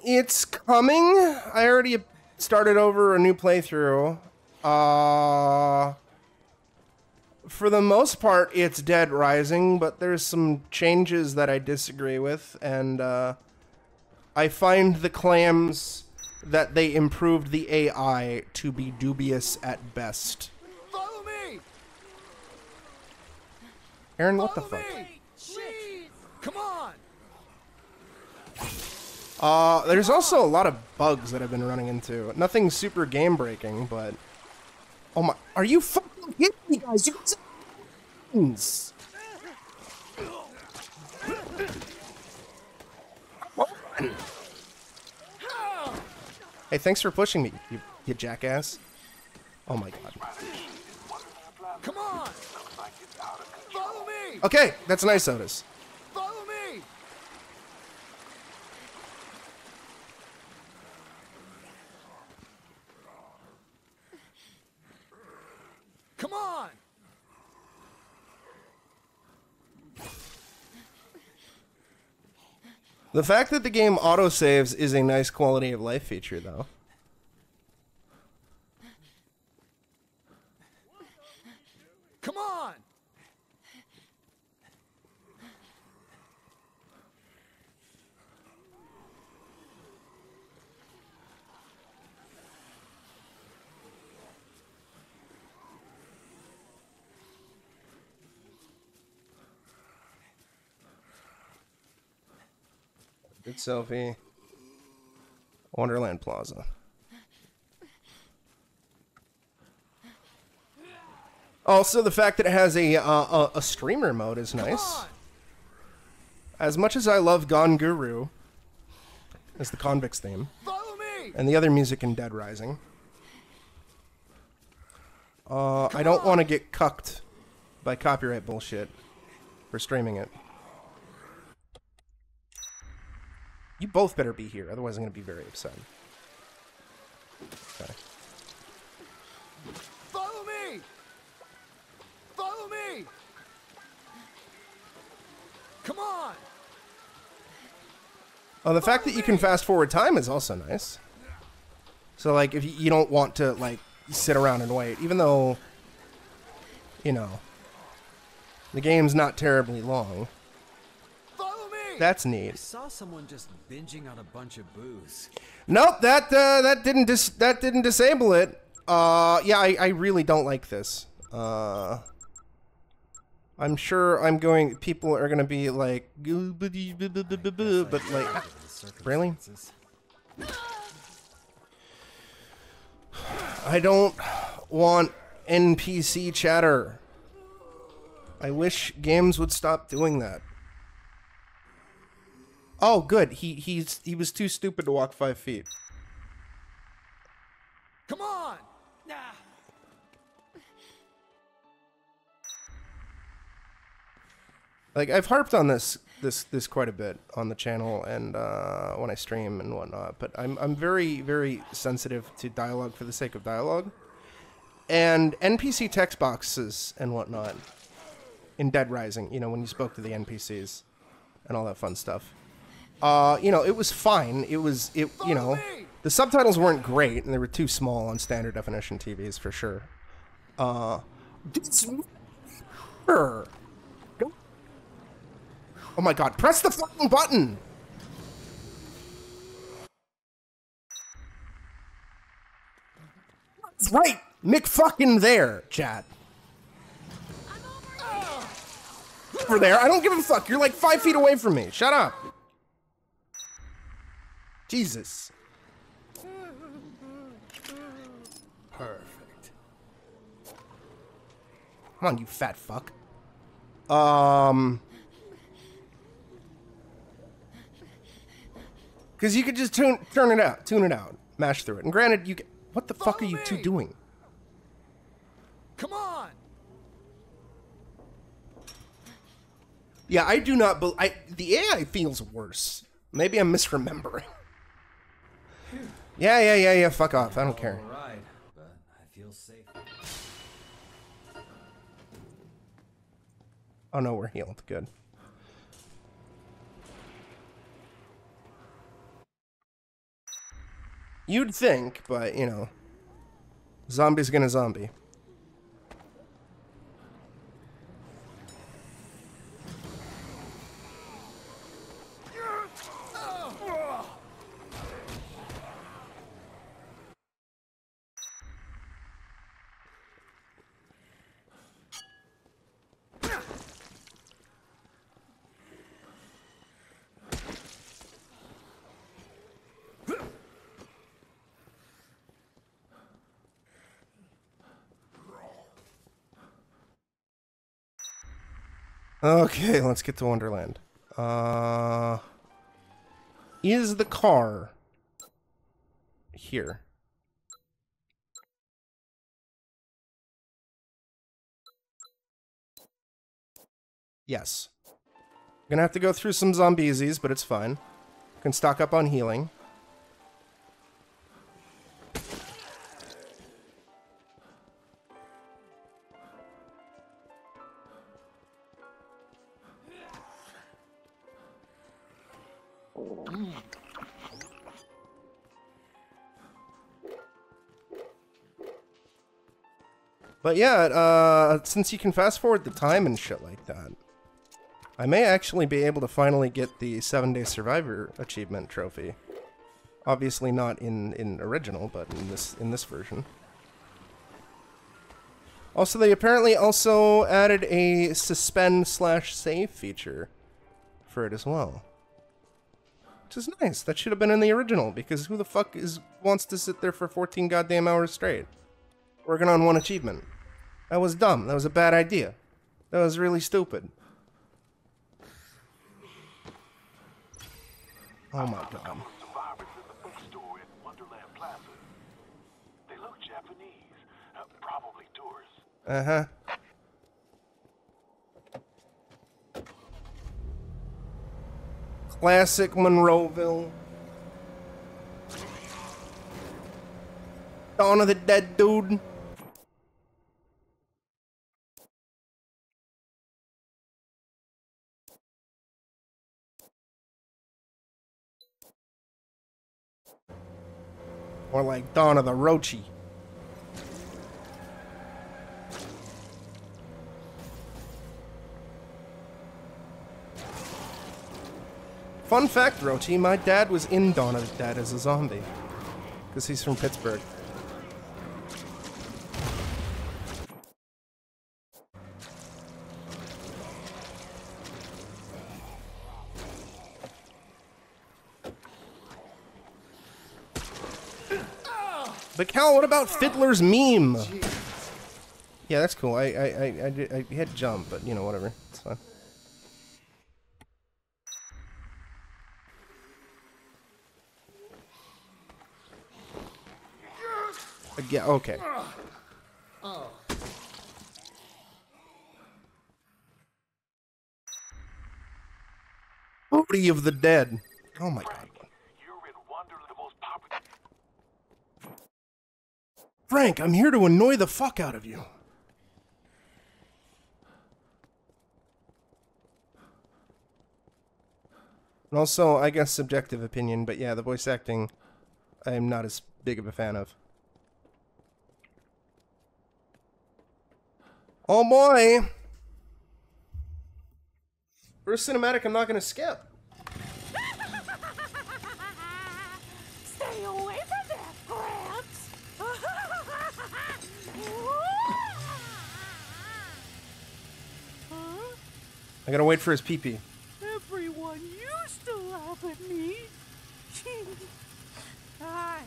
It's coming. I already started over a new playthrough. For the most part, it's Dead Rising, but there's some changes that I disagree with, and I find the claims that they improved the AI to be dubious at best. Follow me, Aaron. What the fuck? Come on. There's also a lot of bugs that I've been running into. Nothing super game-breaking, but... Oh my... Are you fucking kidding me, guys? You guys... Hey, thanks for pushing me, you jackass. Oh my god. Come on! Follow me! Okay, that's nice, Otis. Come on! The fact that the game autosaves is a nice quality of life feature, though. Come on! Good selfie. Wonderland Plaza. Also, the fact that it has a streamer mode is nice. As much as I love Gone Guru, as the Convicts theme, and the other music in Dead Rising, I don't want to get cucked by copyright bullshit for streaming it. You both better be here, otherwise I'm gonna be very upset. Okay. Follow me! Follow me! Come on! Oh, the fact that you can fast forward time is also nice. So, like, if you don't want to, like, sit around and wait, even though, you know, the game's not terribly long. That's neat. I saw someone just binging on a bunch of booze. Nope, that didn't disable it. Yeah, I really don't like this. I'm sure I'm going, people are going to be like, but like, really? I don't want NPC chatter. I wish games would stop doing that. Oh, good. He was too stupid to walk 5 feet. Come on! Nah. Like, I've harped on this quite a bit on the channel and when I stream and whatnot, but I'm very, very sensitive to dialogue for the sake of dialogue. And NPC text boxes and whatnot in Dead Rising, you know, when you spoke to the NPCs and all that fun stuff. You know, it was fine. It was, you know, the subtitles weren't great and they were too small on standard definition TVs for sure. Oh my god, press the fucking button! That's right! Mick fucking there, chat. Over there, I don't give a fuck, you're like 5 feet away from me, shut up! Jesus. Perfect. Come on, you fat fuck. Because you could just tune it out, mash through it. And granted, you can, what the fuck are you two doing? Come on! Yeah, I do not believe, the AI feels worse. Maybe I'm misremembering. Yeah, fuck off, I don't care. All right, but I feel safe. Oh no, we're healed, good. You'd think, but, you know, zombie's gonna zombie. Okay, let's get to Wonderland. Is the car here? Yes. I'm gonna have to go through some zombiesies, but it's fine. Can stock up on healing. But yeah, since you can fast forward the time and shit like that, I may actually be able to finally get the 7-Day Survivor achievement trophy. Obviously not in original, but in this version. Also, they apparently also added a suspend/save feature for it as well, which is nice. That should have been in the original because who the fuck wants to sit there for 14 goddamn hours straight working on one achievement? That was dumb. That was a bad idea. That was really stupid. Oh my god. Uh-huh. Classic Monroeville. Dawn of the Dead, dude. Or like Dawn of the Roachy. Fun fact, Roachy, my dad was in Dawn of the Dead as a zombie. Because he's from Pittsburgh. Like, hell, what about Fiddler's Meme? Jeez. Yeah, that's cool. I had jump, but you know, whatever. It's fine. Yeah, okay. Oh. Body of the Dead. Oh my god. Frank, I'm here to annoy the fuck out of you. And also, I guess subjective opinion, but yeah, the voice acting, I am not as big of a fan of. Oh boy! First cinematic I'm not gonna skip. Stay away from that, Gramps! Huh? I gotta wait for his pee-pee. Everyone used to laugh at me. I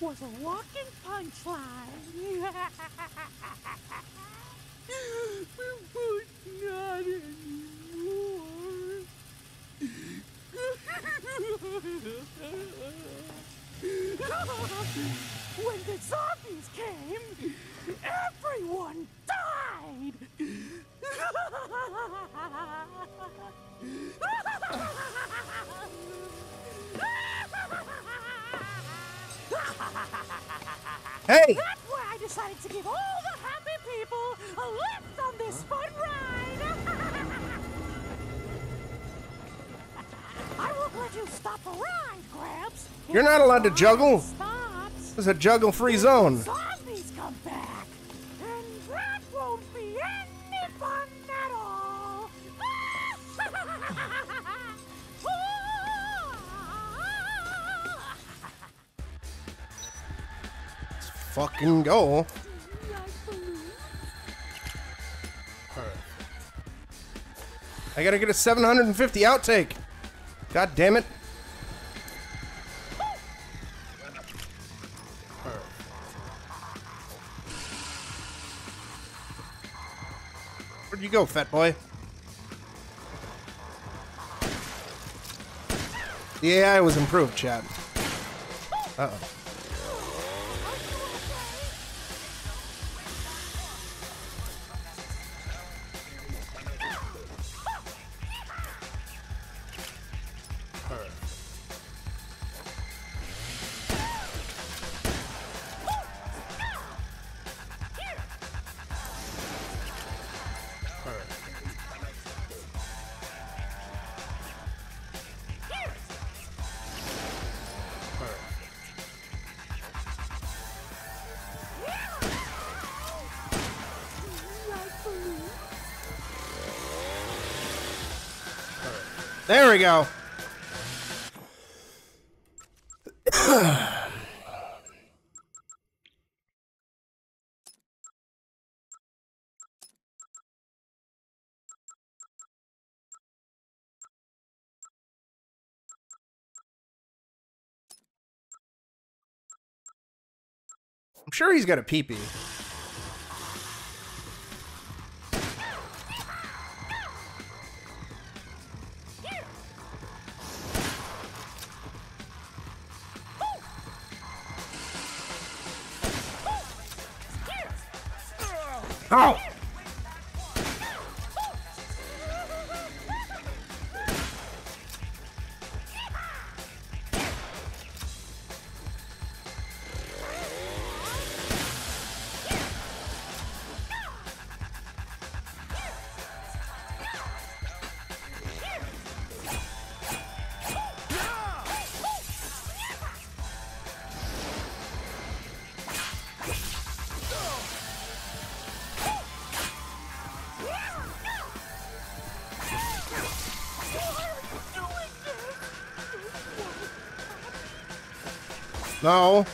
was a walking punchline. But not anymore. When the zombies came, everyone died. Hey! That's why I decided to give all the happy people a lift on this fun ride! I won't let you stop the ride, Gramps! You're not allowed to juggle! Stops, this is a juggle-free zone! Zombies come back! And that won't be any fun at all! Fucking go. I gotta get a 750 outtake. God damn it. Where'd you go, fat boy? The AI was improved, chat. Uh-oh. There we go. I'm sure he's got a pee-pee. Ow! No.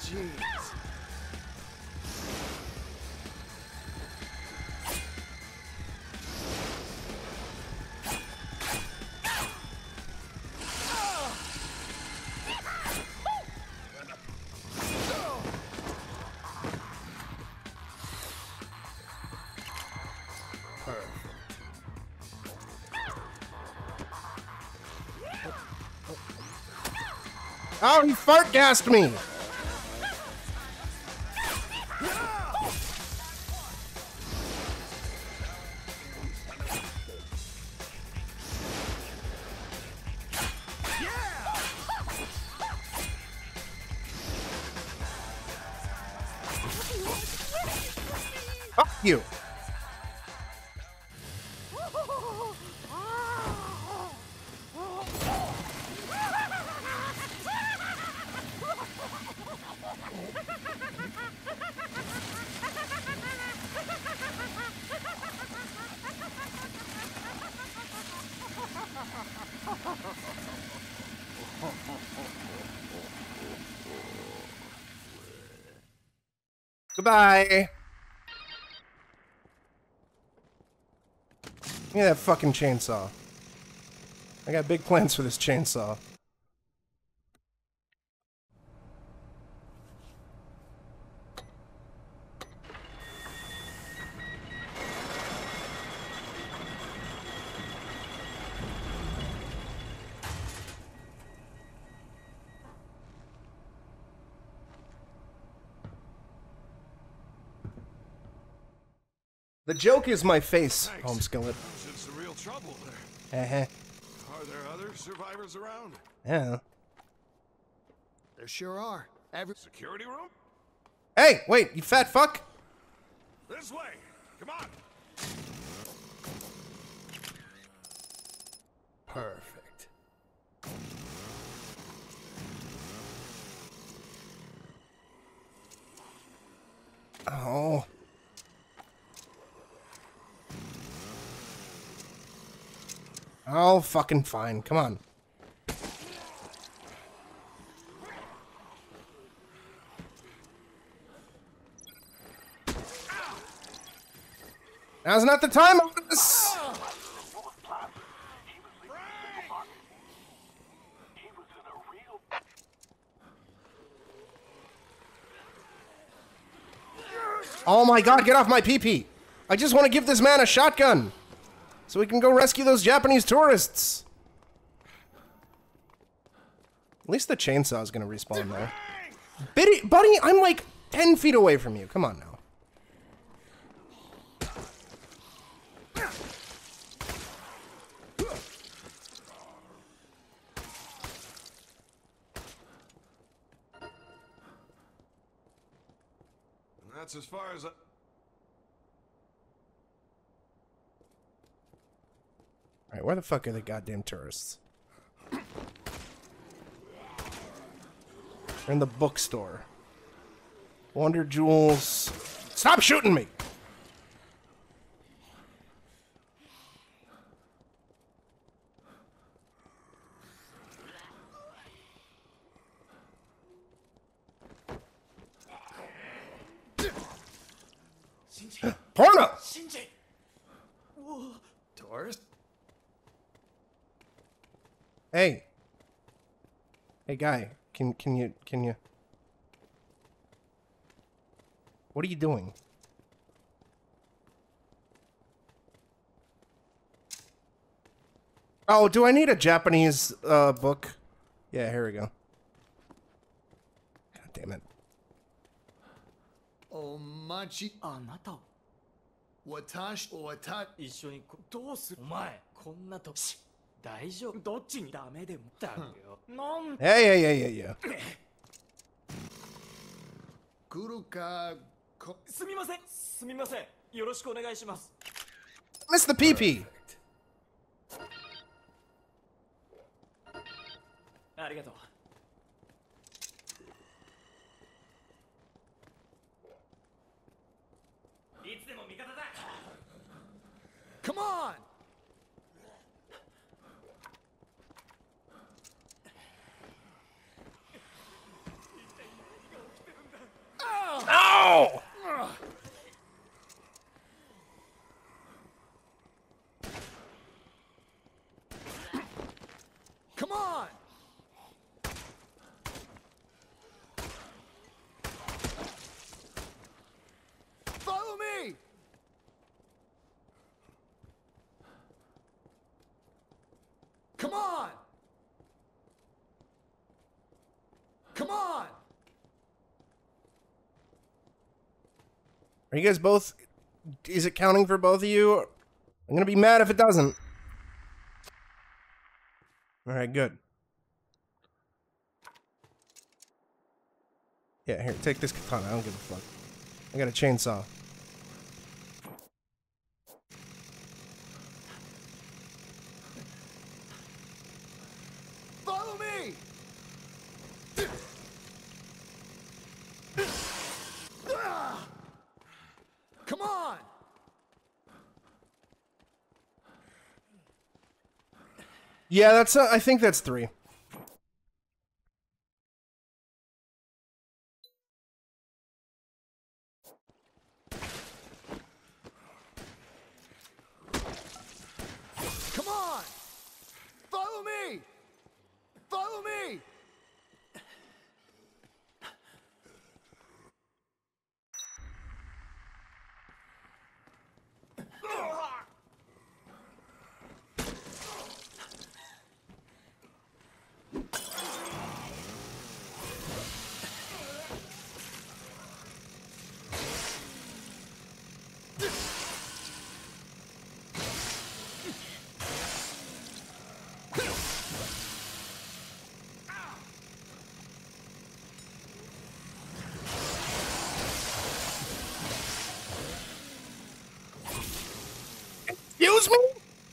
Jeez. Oh, he fart gassed me. Fuck you. Goodbye. Look at that fucking chainsaw. I got big plans for this chainsaw. The joke is my face, home skillet. It's the real trouble there. Are there other survivors around? Yeah. There sure are. Every security room? Hey, wait, you fat fuck! This way! Come on! Perfect. Oh. Oh, fucking fine. Come on. Now's not the time for this! Oh my god, get off my pee-pee! I just want to give this man a shotgun! So we can go rescue those Japanese tourists. At least the chainsaw is gonna respawn there. Buddy, I'm like 10 feet away from you. Come on now. And that's as far as I... Alright, where the fuck are the goddamn tourists? They're in the bookstore. Wonder Jewels. Stop shooting me! Porno! Tourist? Hey. Hey guy, can you what are you doing? Oh, do I need a Japanese book? Yeah, here we go. God damn it. Oh machi anata. Watashi wata issho ni dousuru? Omae, konna to. Hey, yeah. Miss the pee-pee. Come on. Ow! Come on! Follow me! Come on! Are you guys both... Is it counting for both of you? I'm gonna be mad if it doesn't. Alright, good. Yeah, here, take this katana. I don't give a fuck. I got a chainsaw. Follow me! Come on! Yeah, that's I think that's 3.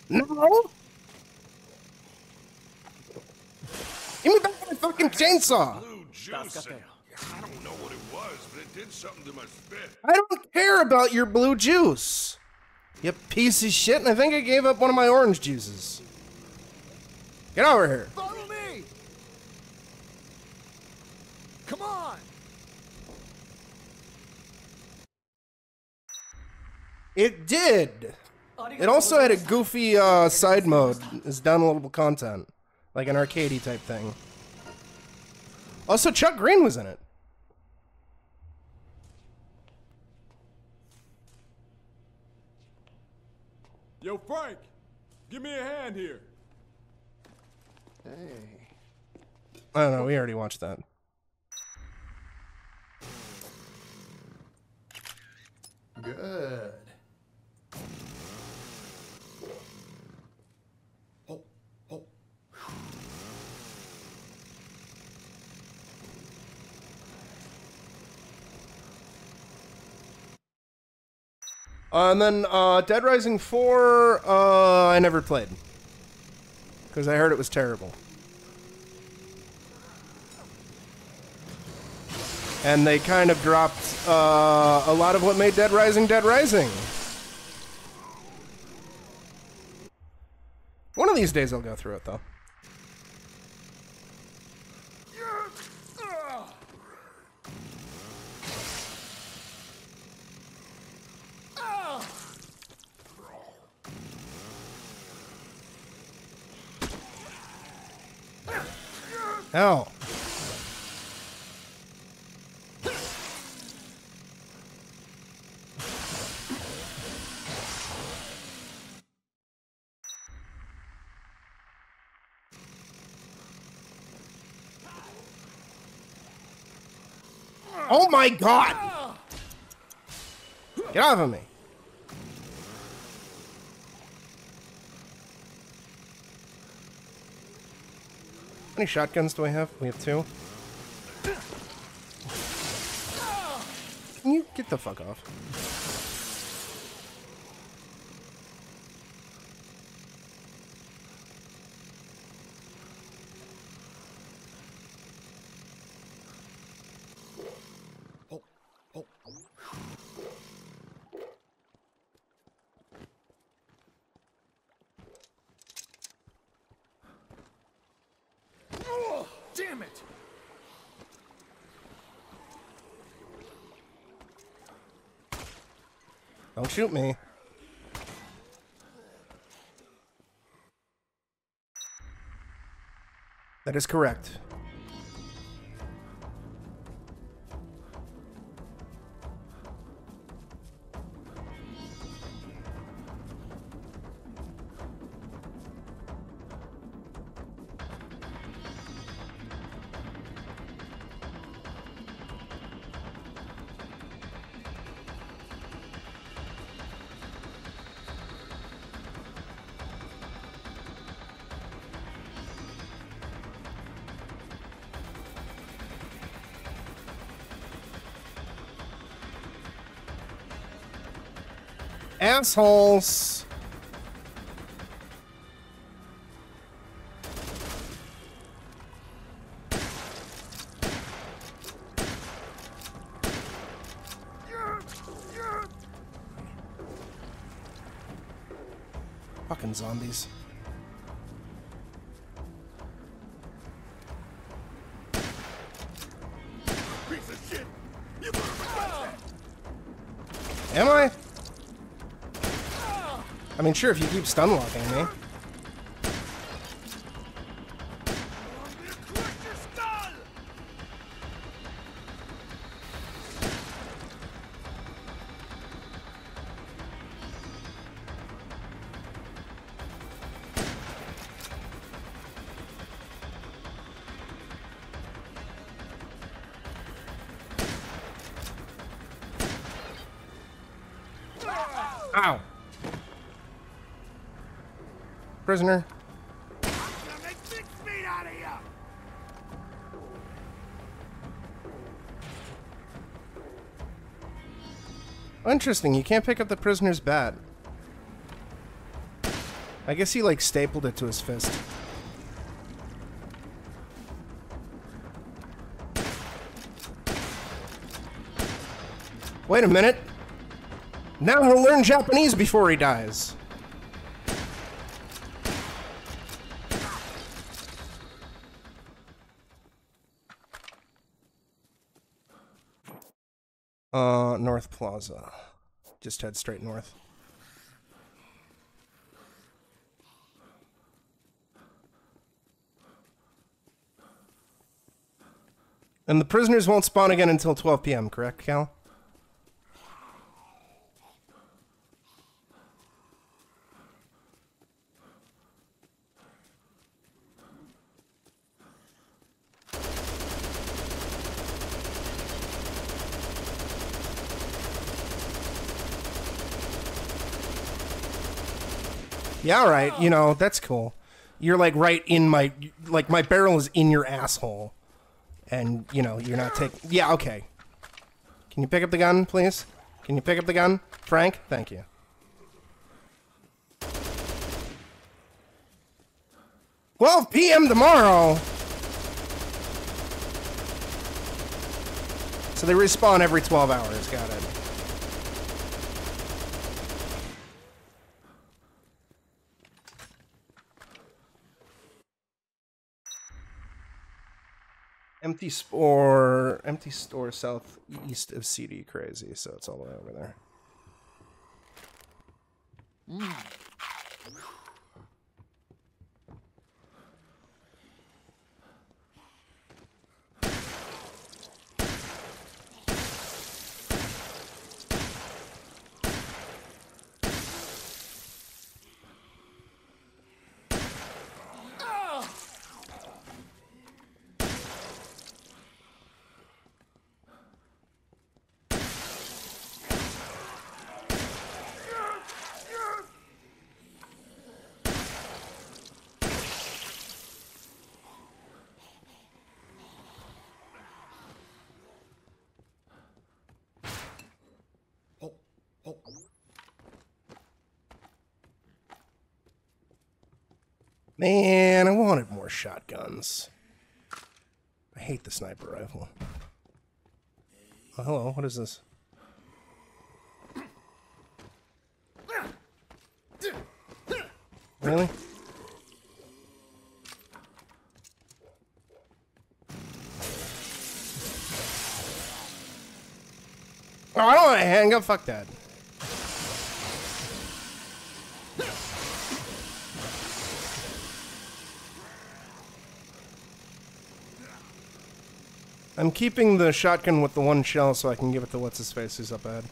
No! Give me back my fucking chainsaw! Blue juice. I don't know what it was, but it did something to my spit. I don't care about your blue juice, you piece of shit, and I think I gave up one of my orange juices. Get over here. Follow me! Come on! It did! It also had a goofy side mode. It's downloadable content, like an arcadey type thing. Also, Chuck Green was in it. Yo, Frank, give me a hand here. Hey. I don't know. We already watched that. Good. And then Dead Rising 4, I never played. Because I heard it was terrible. And they kind of dropped a lot of what made Dead Rising Dead Rising. One of these days I'll go through it, though. Ow. Oh my God! Get off of me. How many shotguns do I have? We have 2. Can you get the fuck off? Don't shoot me. That is correct. assholes. Fucking zombies. Am I? I mean, sure, if you keep stunlocking me. Ow! Prisoner. I'm gonna make 6 feet out of you. Interesting, you can't pick up the prisoner's bat. I guess he like stapled it to his fist. Wait a minute. Now he'll learn Japanese before he dies. North Plaza. Just head straight north. And the prisoners won't spawn again until 12 p.m., correct, Cal? Yeah, all right. You know, that's cool. You're like right in my, like my barrel is in your asshole. And, you know, you're not taking, yeah, okay. Can you pick up the gun, please? Can you pick up the gun? Frank, thank you. Well, 12 p.m. tomorrow. So they respawn every 12 hours. Got it. Empty store southeast of CD Crazy, so it's all the way over there. Man, I wanted more shotguns. I hate the sniper rifle. Oh, hello, what is this? Really? Oh, I don't want a handgun, fuck that. I'm keeping the shotgun with the one shell so I can give it to what's-his-face who's up ahead.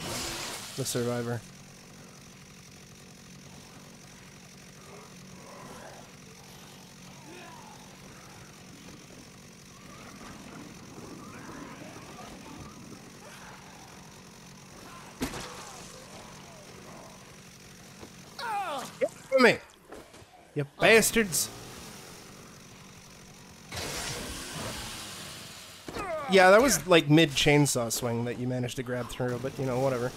The survivor. Oh. Get from me! You bastards! Yeah, that was like mid-chainsaw swing that you managed to grab through, but you know, whatever.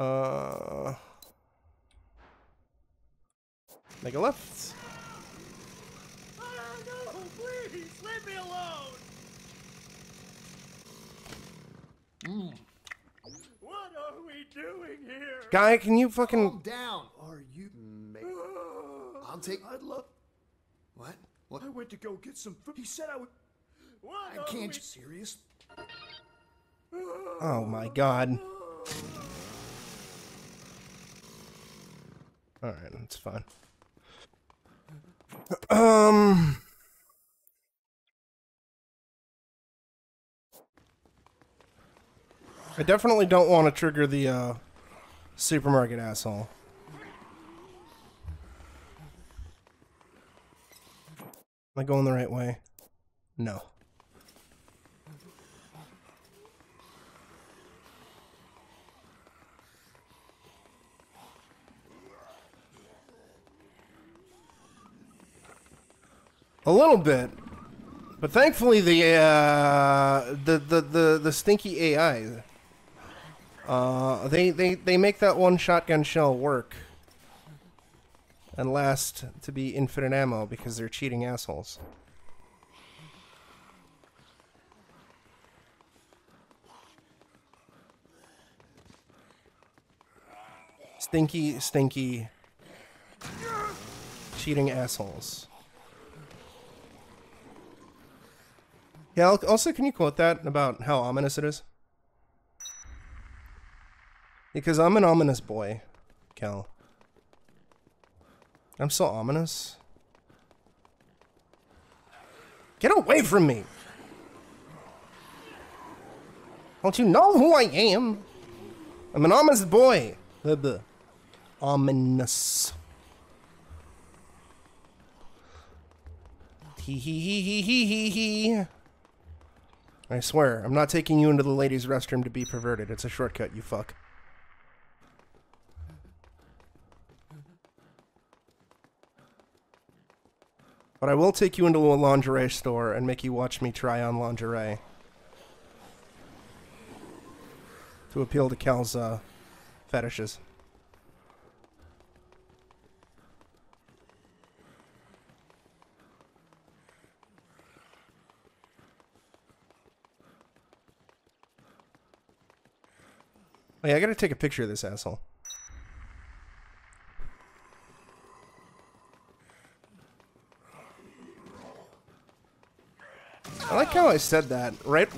Make a left. Oh, no, please, leave me alone. What are we doing here? Guy, can you fucking calm down? Are you? I'd love. What? What? I went to go get some food. He said I would. What? I can't. You serious? Oh my god. All right, that's fine. I definitely don't want to trigger the supermarket asshole. Am I going the right way? No. A little bit, but thankfully the stinky AI, they make that one shotgun shell work and last to be infinite ammo because they're cheating assholes. Stinky, stinky, cheating assholes. Yeah, also, can you quote that about how ominous it is? Because I'm an ominous boy, Cal. I'm so ominous. Get away from me! Don't you know who I am? I'm an ominous boy. Blah, blah. Ominous. Hee hee hee hee hee hee hee. I swear, I'm not taking you into the ladies' restroom to be perverted. It's a shortcut, you fuck. But I will take you into a lingerie store and make you watch me try on lingerie. To appeal to Cal's, fetishes. Oh yeah, I gotta take a picture of this asshole. I like how I said that. Right,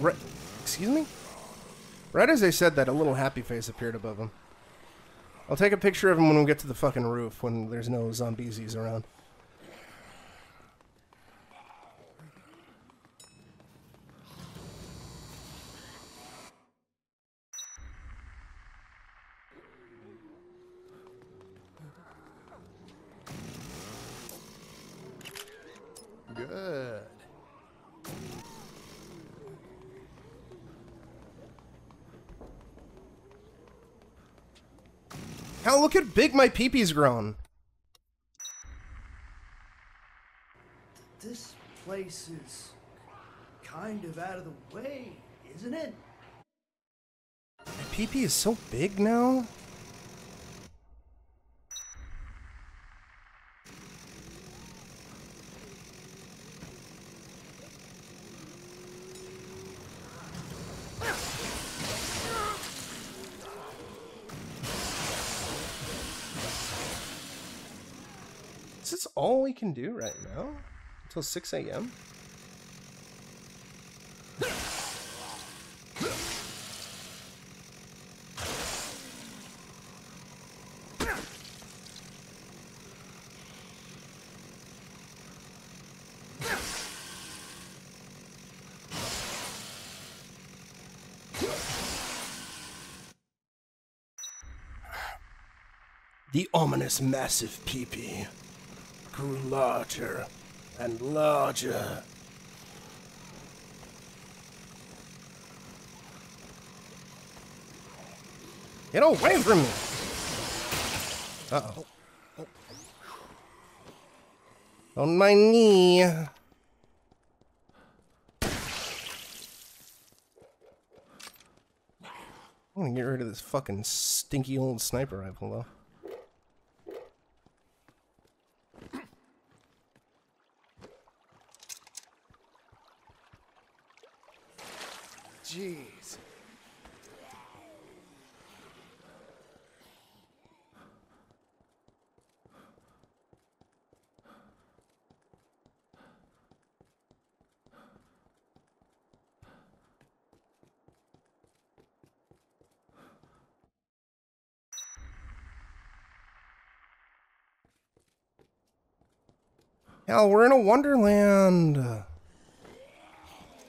excuse me? Right as I said that, a little happy face appeared above him. I'll take a picture of him when we get to the fucking roof, when there's no zombies around. Look how big my peepee's grown. This place is kind of out of the way, isn't it? My peepee is so big now. We can do right now until 6 AM. The ominous massive peepee grew larger and larger. Get away from me! Uh-oh. On my knee. I'm gonna get rid of this fucking stinky old sniper rifle, though. Jeez. Hell, we're in a wonderland!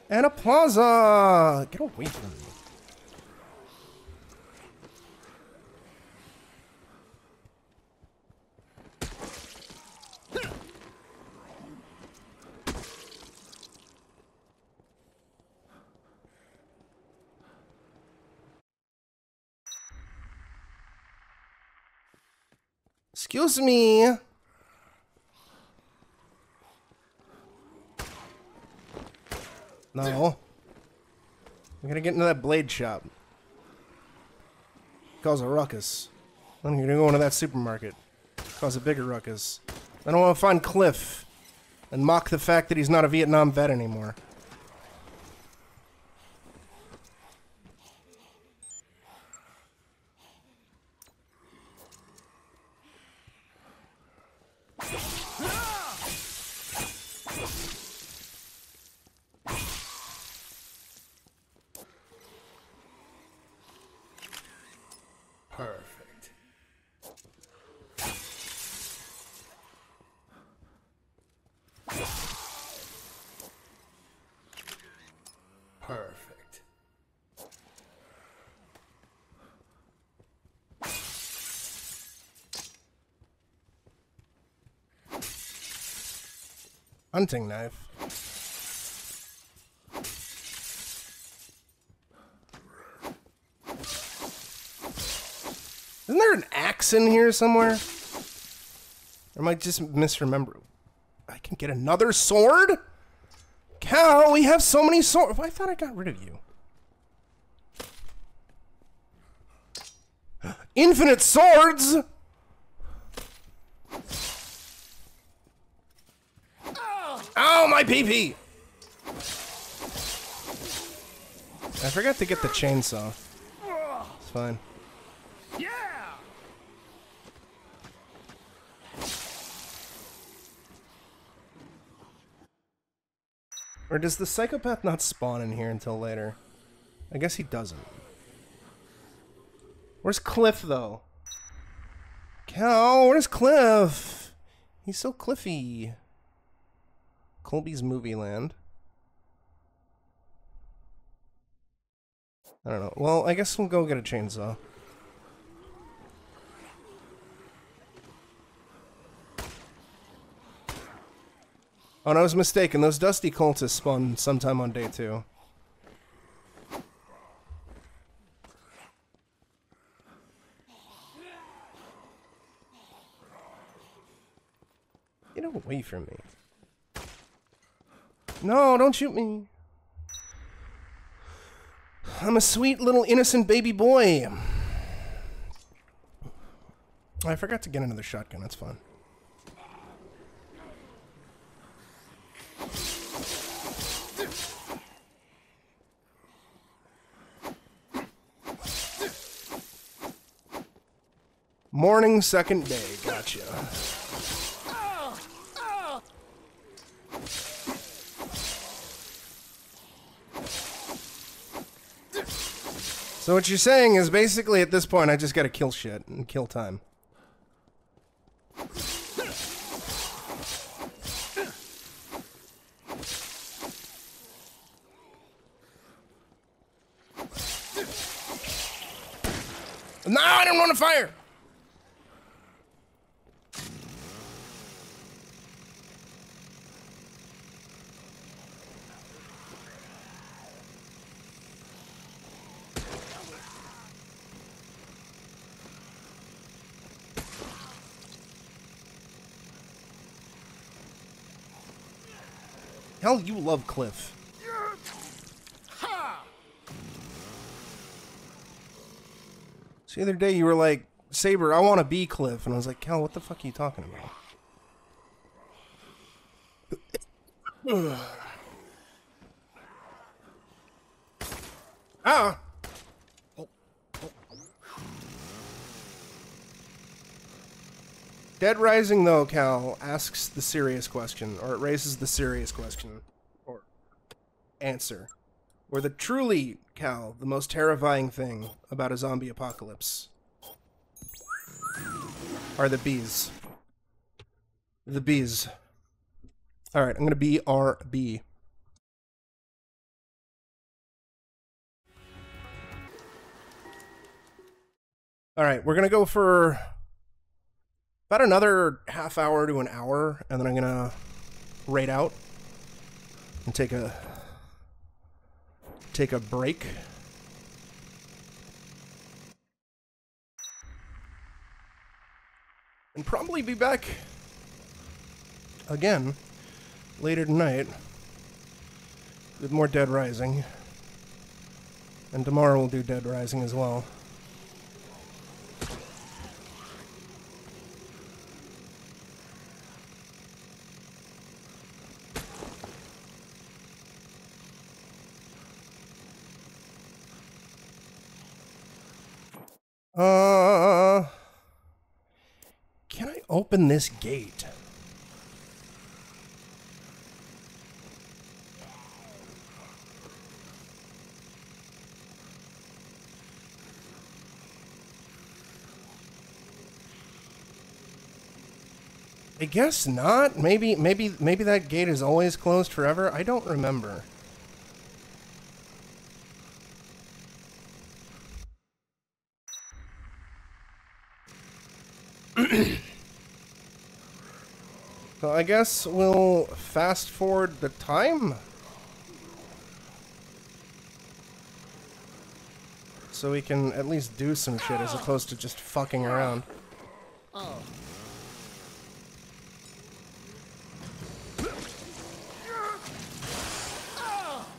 And a plaza! Get away from me. Excuse me! No. I'm gonna get into that blade shop. Cause a ruckus. Then I'm gonna go into that supermarket. Cause a bigger ruckus. Then I wanna find Cliff. And mock the fact that he's not a Vietnam vet anymore. Hunting knife. Isn't there an axe in here somewhere? I might just misremember. I can get another sword? Cal, we have so many swords. I thought I got rid of you. Infinite swords? Oh, my PP! I forgot to get the chainsaw. It's fine. Yeah. Or does the psychopath not spawn in here until later? I guess he doesn't. Where's Cliff, though? Cal, where's Cliff? He's so cliffy. Colby's Movie Land. I don't know. Well, I guess we'll go get a chainsaw. Oh, and I was mistaken. Those dusty cultists spawned sometime on day 2. Get away from me. No, don't shoot me. I'm a sweet little innocent baby boy. I forgot to get another shotgun, that's fine. Morning, second day, gotcha. So what you're saying is basically at this point I just gotta kill shit and kill time. No, I didn't want to fire! Hell, you love Cliff. So the other day you were like, Saber, I want a B cliff. And I was like, Cal, what the fuck are you talking about? Ah! Oh. Oh. Dead Rising, though, Cal, asks the serious question, or it raises the serious question, or answer. Or the truly, Cal, the most terrifying thing about a zombie apocalypse are the bees. The bees. Alright, I'm gonna BRB. Alright, we're gonna go for about another half hour to an hour, and then I'm gonna raid out and take a break. And probably be back again later tonight with more Dead Rising. And tomorrow we'll do Dead Rising as well. Can I open this gate? I guess not. Maybe that gate is always closed forever. I don't remember. So I guess we'll fast forward the time so we can at least do some shit as opposed to just fucking around. Oh.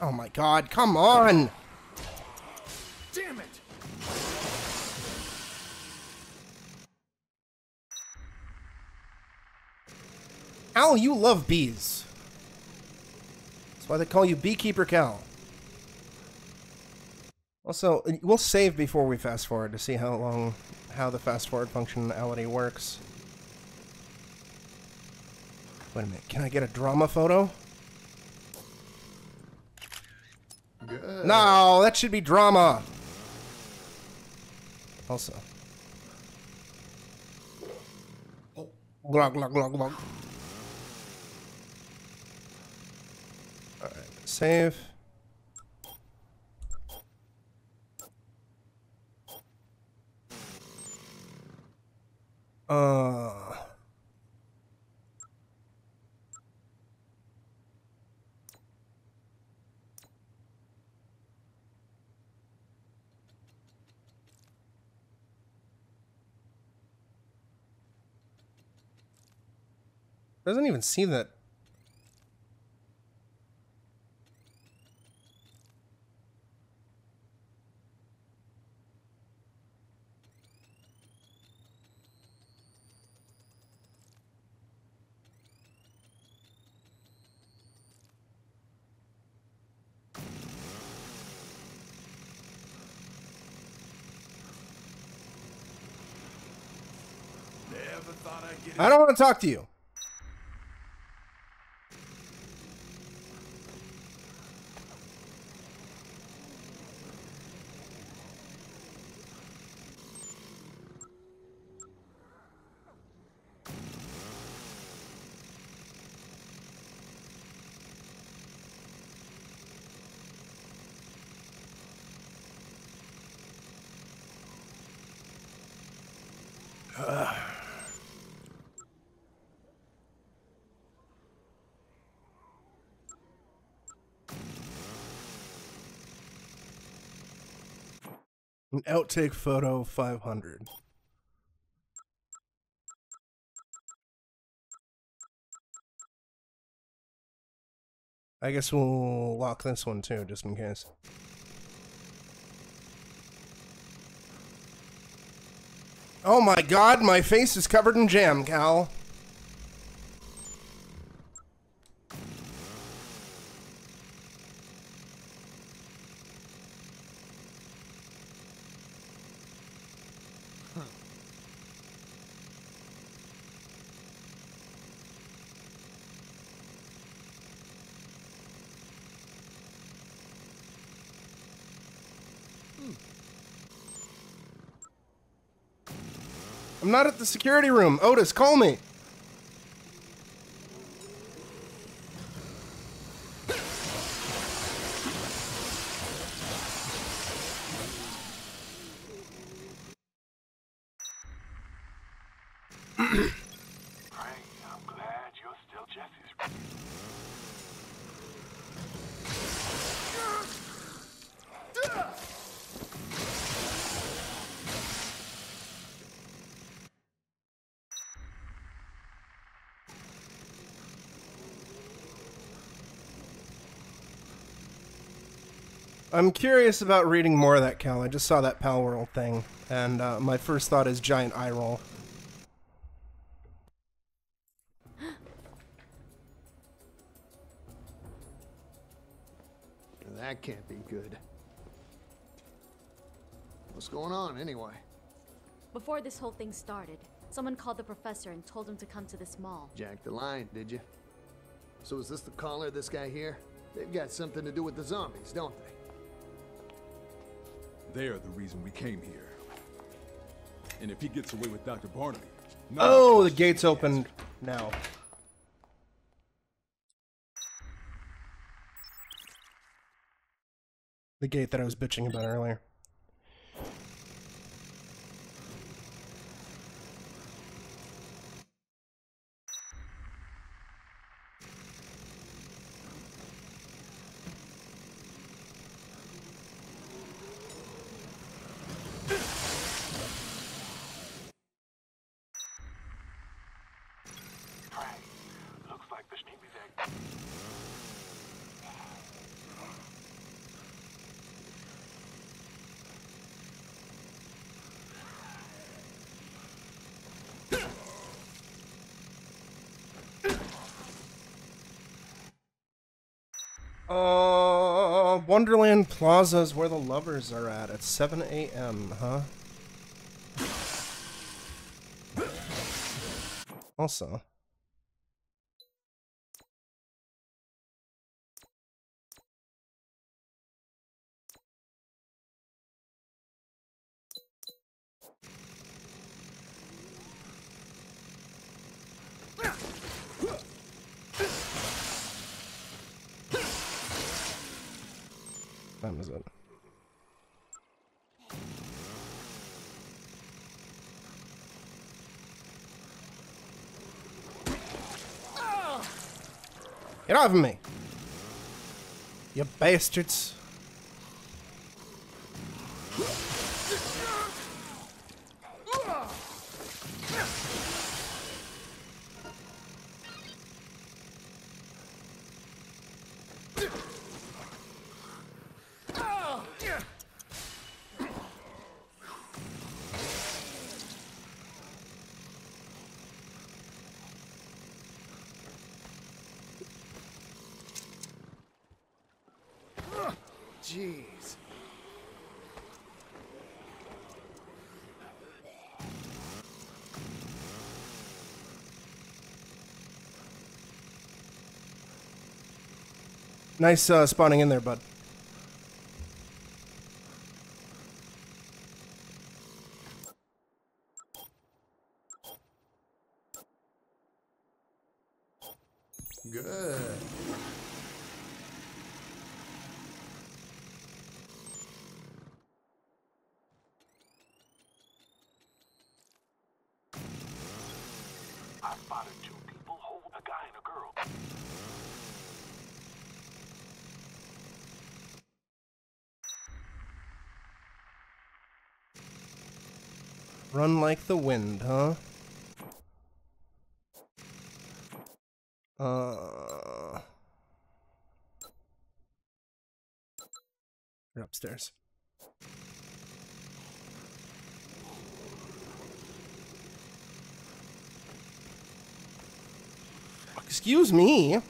Oh my god, come on! Damn it! Al, you love bees. That's why they call you Beekeeper Cal. Also, we'll save before we fast forward to see how the fast forward functionality works. Wait a minute, can I get a drama photo? Good. No, that should be drama. Also. Oh. Glug, glug, glug, glug. Save. Doesn't even see that. I don't want to talk to you. An outtake photo 500. I guess we'll lock this one too, just in case. Oh my god, my face is covered in jam, Cal. I'm not at the security room. Otis, call me. I'm curious about reading more of that, Cal. I just saw that Palworld thing, and my first thought is giant eye roll. That can't be good. What's going on, anyway? Before this whole thing started, someone called the professor and told him to come to this mall. Jacked the line, did you? So is this the caller, this guy here? They've got something to do with the zombies, don't they? They're the reason we came here. And if he gets away with Dr. Barnaby... Oh, the gate's opened now. The gate that I was bitching about earlier. Wonderland Plaza's where the lovers are at 7 a.m., huh? Also. Get off of me, you bastards. Jeez. Nice spawning in there, bud. Run like the wind, huh? You're upstairs. Excuse me.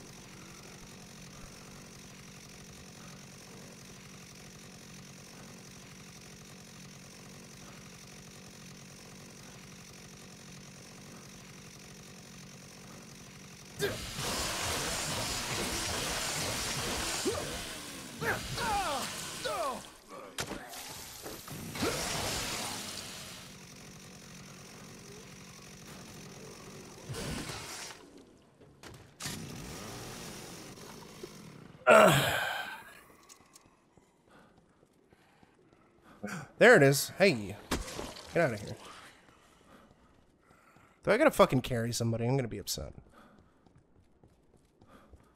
There it is. Hey, get out of here. Though I gotta fucking carry somebody, I'm gonna be upset.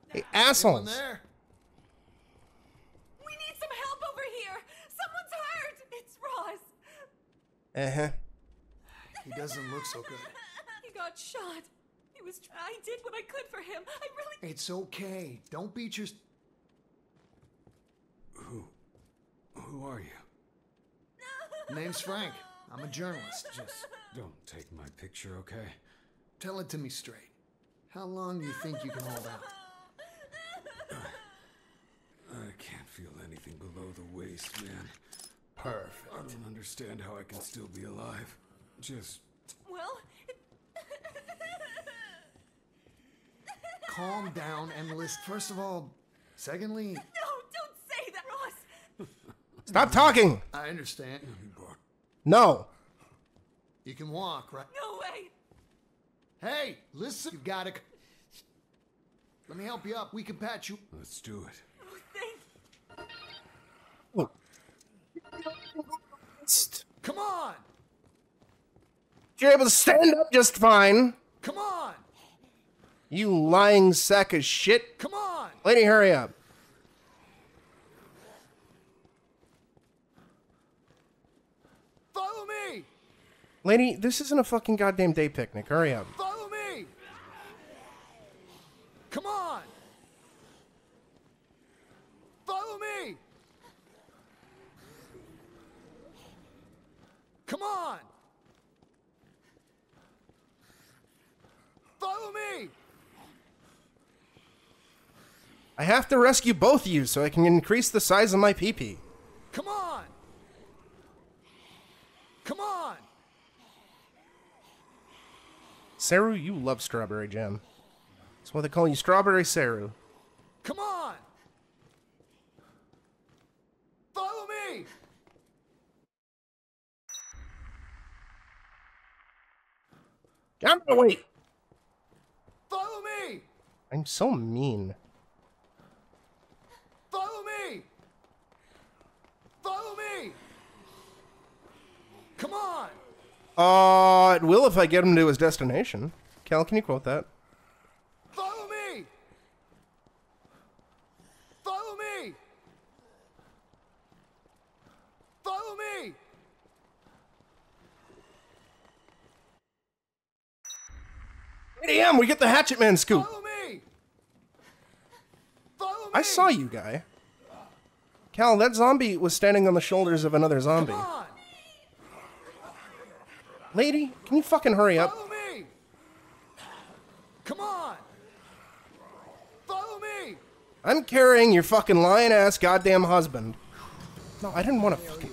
Hey, assholes! There? We need some help over here. Someone's hurt. It's Ross. He doesn't look so good. He got shot. He was. I did what I could for him. I really. It's okay. Don't beat your. Who are you? Name's Frank. I'm a journalist. Just don't take my picture, okay? Tell it to me straight. How long do you think you can hold out? I can't feel anything below the waist, man. Perfect. I don't understand how I can still be alive. Just... Well... Calm down and list, first of all. Secondly... Stop talking! I understand. No. You can walk, right? No way! Hey, listen, you've got to... Let me help you up. We can patch you. Let's do it. Oh, thank you. Look. Come on! You're able to stand up just fine. Come on! You lying sack of shit. Come on! Lady, hurry up. Lady, this isn't a fucking goddamn day picnic. Hurry up. Follow me! Come on! Follow me! Come on! Follow me! I have to rescue both of you so I can increase the size of my pee-pee. Come on! Come on! Saru, you love strawberry jam. That's why they call you Strawberry Saru. Come on! Follow me! I'm gonna wait! Follow me! I'm so mean. Follow me! Follow me! Come on! It will if I get him to his destination. Cal, can you quote that? Follow me! Follow me! Follow me! ADM, we get the Hatchet Man scoop! Follow me! Follow me! I saw you, guy. Cal, that zombie was standing on the shoulders of another zombie. Come on. Lady, can you fucking hurry up? Follow me! Come on! Follow me! I'm carrying your fucking lion-ass goddamn husband. No, I didn't want to fucking...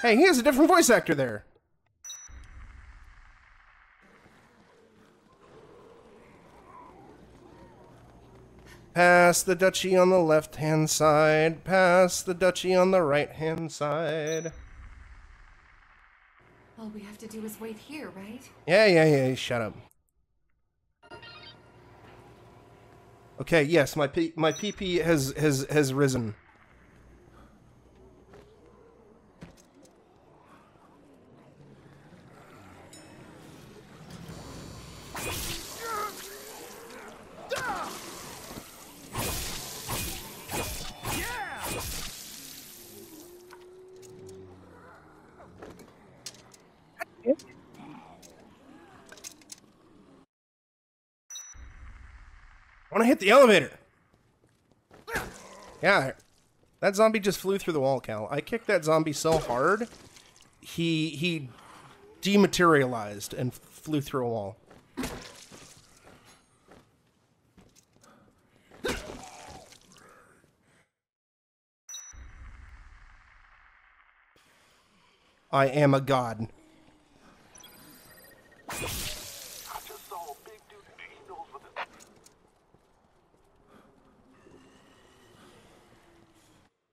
Hey, he has a different voice actor there. Past the duchy on the left-hand side. Past the duchy on the right-hand side. All we have to do is wait here, right? Yeah, shut up. Okay, yes, my PP has risen. I want to hit the elevator. Yeah, that zombie just flew through the wall, Cal. I kicked that zombie so hard, he dematerialized and flew through a wall. I am a god. I just saw a big dude anal for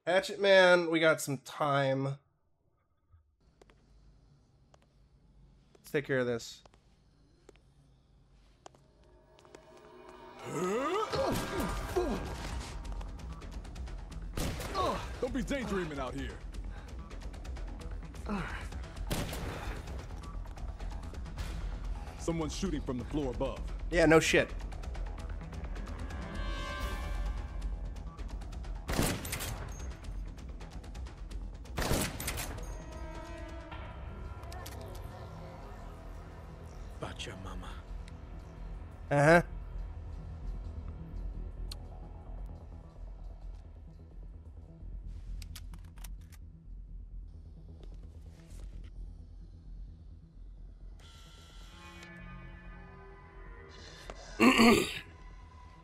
the... Hatchet Man, we got some time. Let's take care of this. Don't be daydreaming out here. Someone's shooting from the floor above. Yeah, no shit. About your mama. Uh-huh.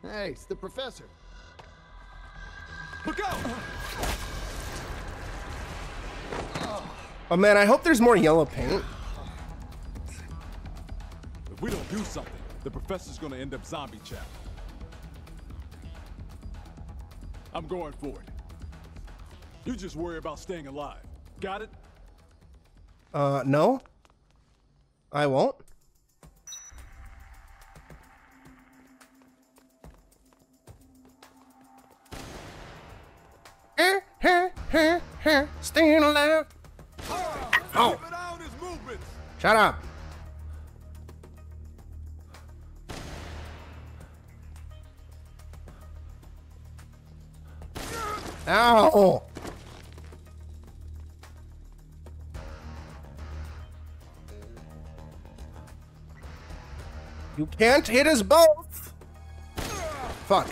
Hey, it's the professor. Look out! Oh man, I hope there's more yellow paint. If we don't do something, the professor's gonna end up zombie chat. I'm going for it. You just worry about staying alive. Got it? No. I won't. Staying alive. Oh. Shut up. Ow. You can't hit us both. Fuck.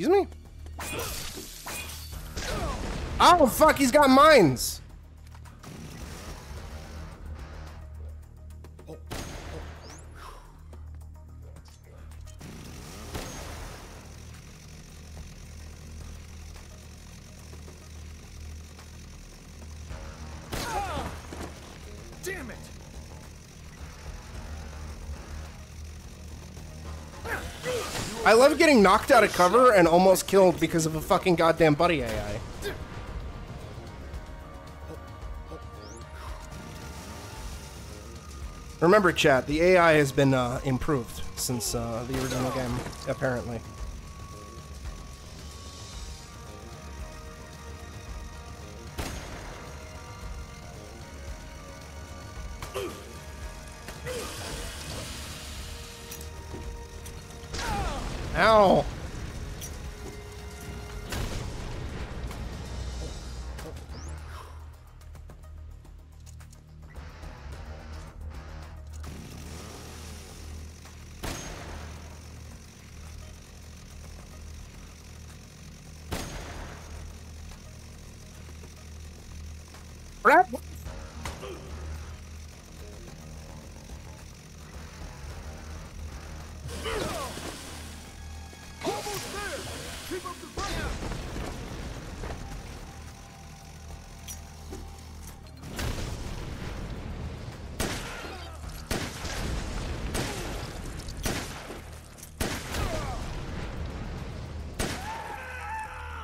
Excuse me? Oh fuck, he's got mines! Damn it! I love getting knocked out of cover and almost killed because of a fucking goddamn buddy AI. Remember, chat, the AI has been improved since the original game, apparently. Ow!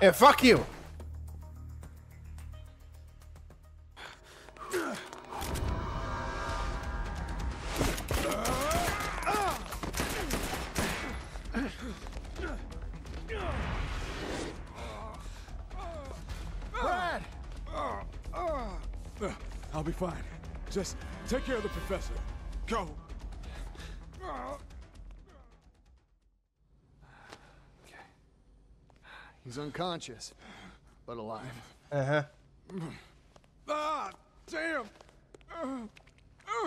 Yeah, fuck you. Brad. I'll be fine. Just take care of the professor. Go. He's unconscious, but alive. Uh-huh. Ah, damn!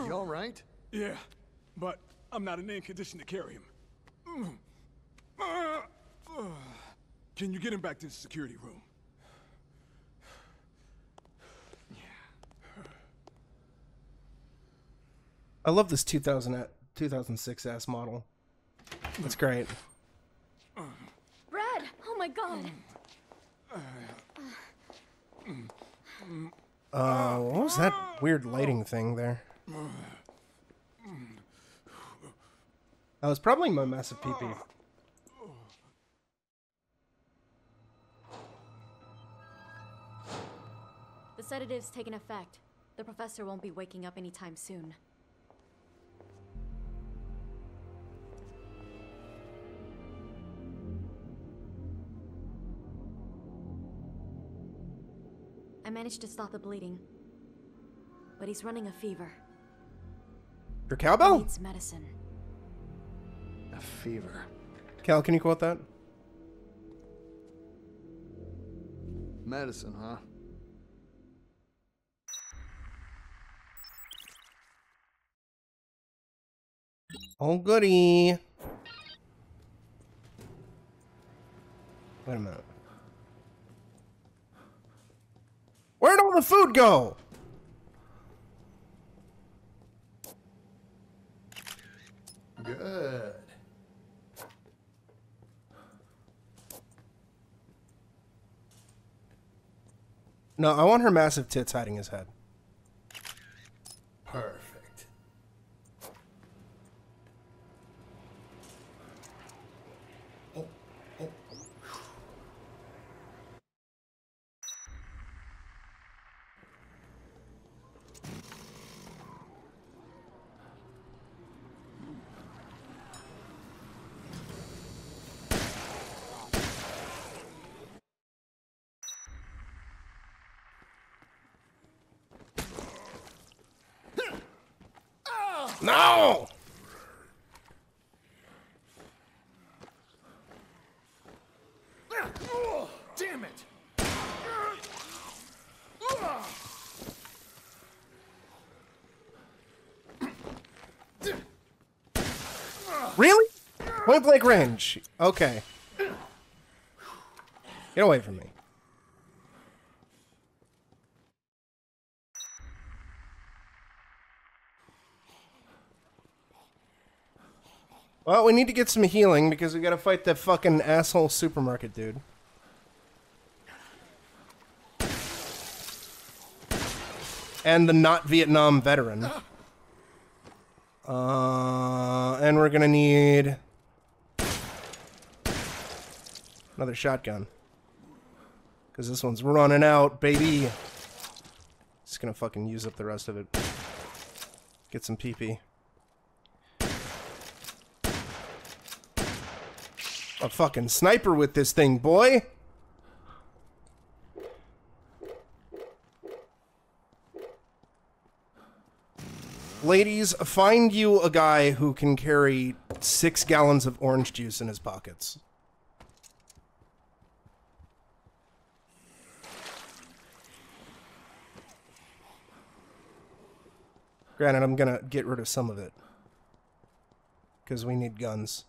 You all right? Yeah, but I'm not in any condition to carry him. Can you get him back to the security room? Yeah. I love this 2006 ass model. That's great. Brad! What was that weird lighting thing there? That was probably my massive pee-pee. The sedative's taken effect. The professor won't be waking up anytime soon. I managed to stop the bleeding, but he's running a fever. Your cowbell? He needs medicine. A fever. Cal, can you quote that? Medicine, huh? Oh, goody. Wait a minute. Where'd all the food go? Good. No, I want her massive tits hiding his head. Perfect. Oh, oh. No! Damn it! Really? Point blank range. Okay. Get away from me. Well, we need to get some healing because we gotta fight that fucking asshole supermarket dude. And the not Vietnam veteran. And we're gonna need another shotgun. Cause this one's running out, baby. Just gonna fucking use up the rest of it. Get some PP. A fucking sniper with this thing, boy. Ladies, find you a guy who can carry 6 gallons of orange juice in his pockets. Granted, I'm gonna get rid of some of it. Because we need guns.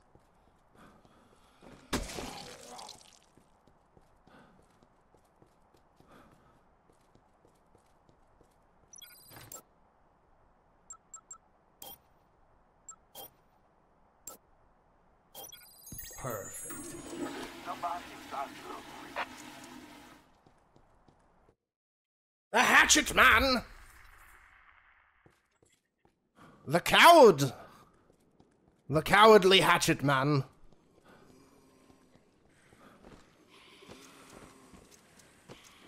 Perfect. The hatchet man! The coward! The cowardly hatchet man.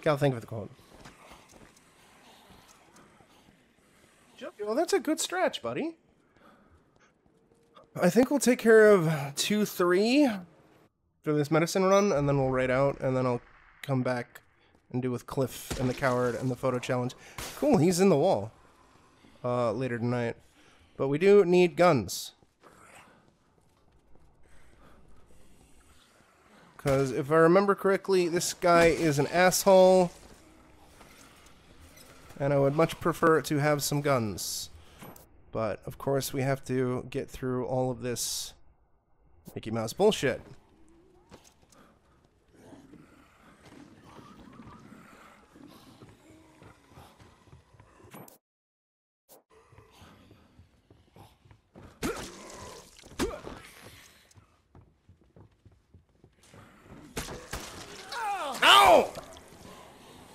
Cal, think of the quote. Well, that's a good stretch, buddy. I think we'll take care of 2-3 for this medicine run, and then we'll raid out, and then I'll come back and do with Cliff and the Coward and the photo challenge. Cool, he's in the wall later tonight. But we do need guns. Because if I remember correctly, this guy is an asshole. And I would much prefer to have some guns. But, of course, we have to get through all of this Mickey Mouse bullshit.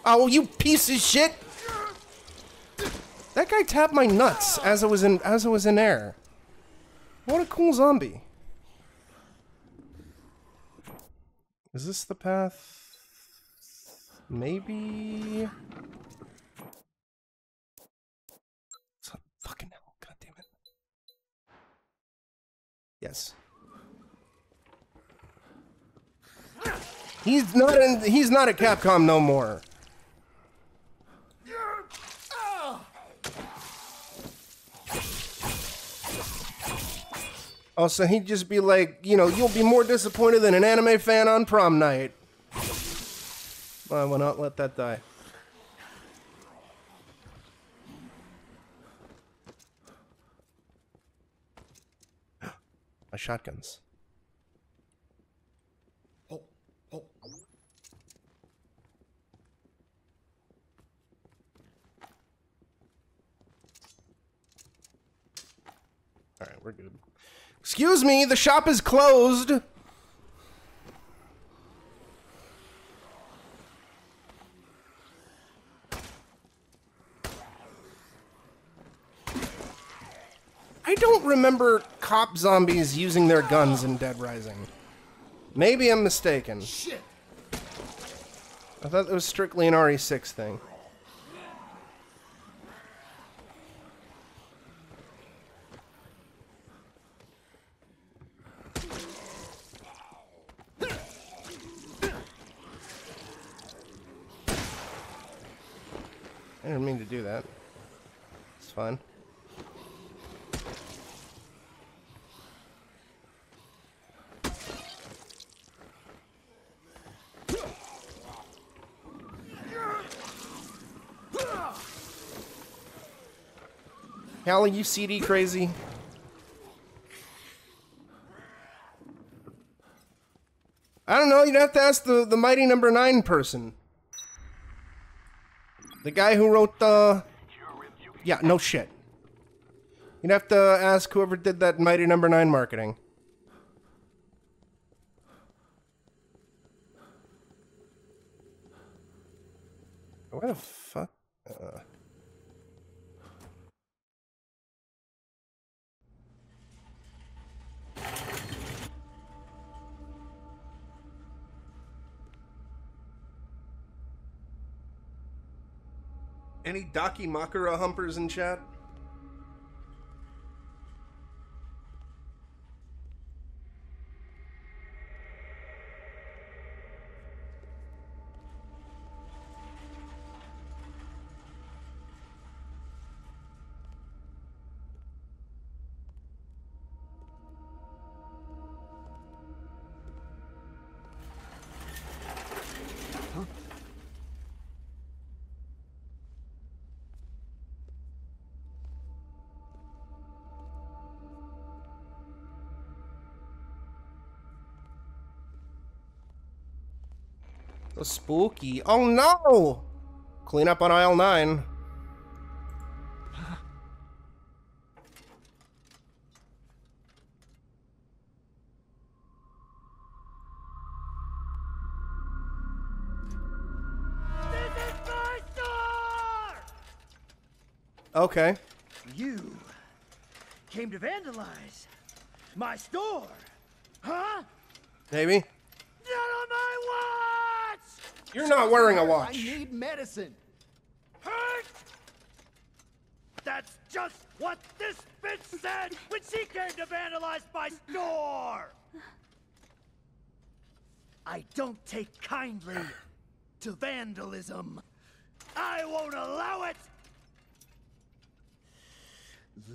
Oh, you piece of shit! That guy tapped my nuts as it was in air. What a cool zombie! Is this the path? Maybe. Fucking hell! God damn it! Yes. He's not in. He's not at Capcom no more. Oh, so he'd just be like, you know, you'll be more disappointed than an anime fan on prom night. I will not let that die. My shotguns. Oh, oh. All right, we're good. Excuse me, the shop is closed. I don't remember cop zombies using their guns in Dead Rising. Maybe I'm mistaken. Shit. I thought it was strictly an RE6 thing. I didn't mean to do that. It's fine. Hallie, you CD crazy? I don't know, you'd have to ask the Mighty Number Nine person. The guy who wrote the... Yeah, no shit. You'd have to ask whoever did that Mighty Number Nine marketing. Where the fuck? Any Daki Makura humpers in chat? Spooky. Oh no! Clean up on aisle 9. This is my store! Okay. You came to vandalize my store, huh? Maybe. You're not wearing a watch. I need medicine. Hurt! That's just what this bitch said when she came to vandalize my store! I don't take kindly to vandalism. I won't allow it!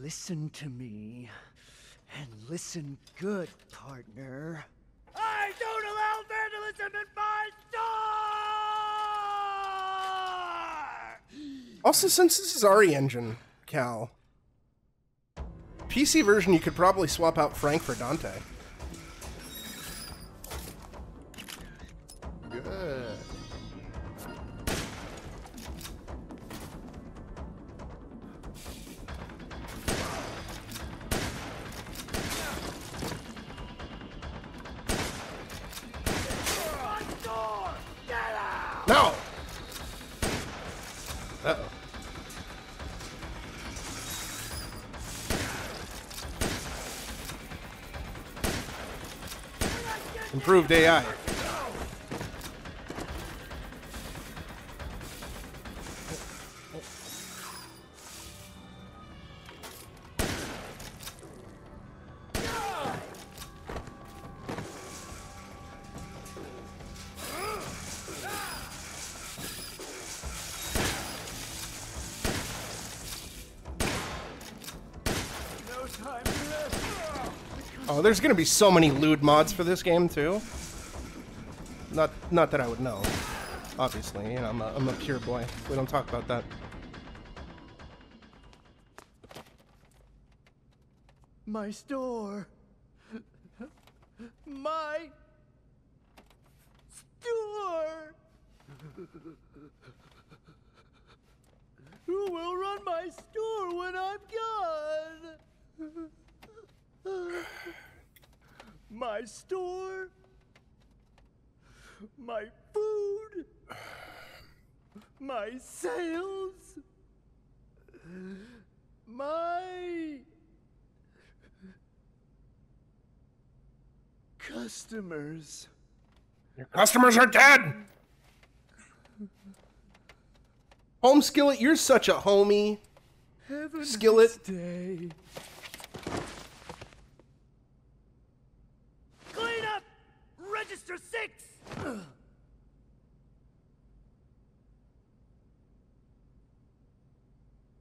Listen to me, and listen good, partner. I don't allow vandalism in my store! Also, since this is RE Engine, Cal, PC version, you could probably swap out Frank for Dante. Good. No! Uh-oh. Improved AI. Oh, there's gonna be so many lewd mods for this game too. Not that I would know. Obviously, you know, I'm a pure boy. We don't talk about that. My store. My store. Who will run my store when I'm gone? My store, my food, my sales, my customers. Your customers are dead. Home Skillet, you're such a homie. Heaven Skillet. Day. Register 6!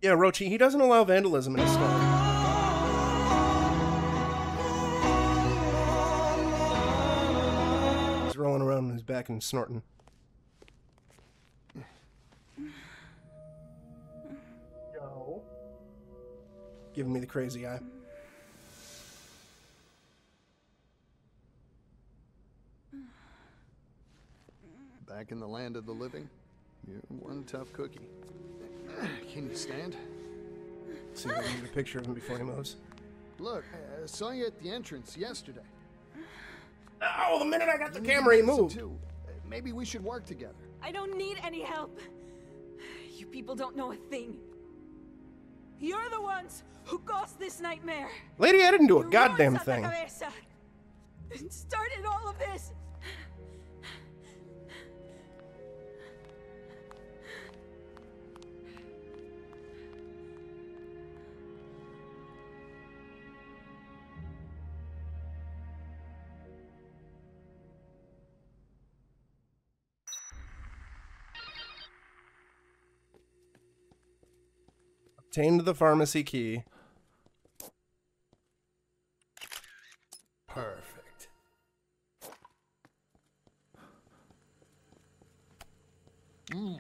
Yeah, Rochi, he doesn't allow vandalism in his store. He's rolling around on his back and snorting. Yo. Giving me the crazy eye. Back in the land of the living, you're one tough cookie. Can you stand? Let's see if I can get a picture of him before he moves. Look, I saw you at the entrance yesterday. Oh, the minute I got the camera, he moved. Too. Maybe we should work together. I don't need any help. You people don't know a thing. You're the ones who caused this nightmare. Lady, I didn't do a goddamn thing. Santa Cabeza started all of this. Obtained the pharmacy key. Perfect. Mm.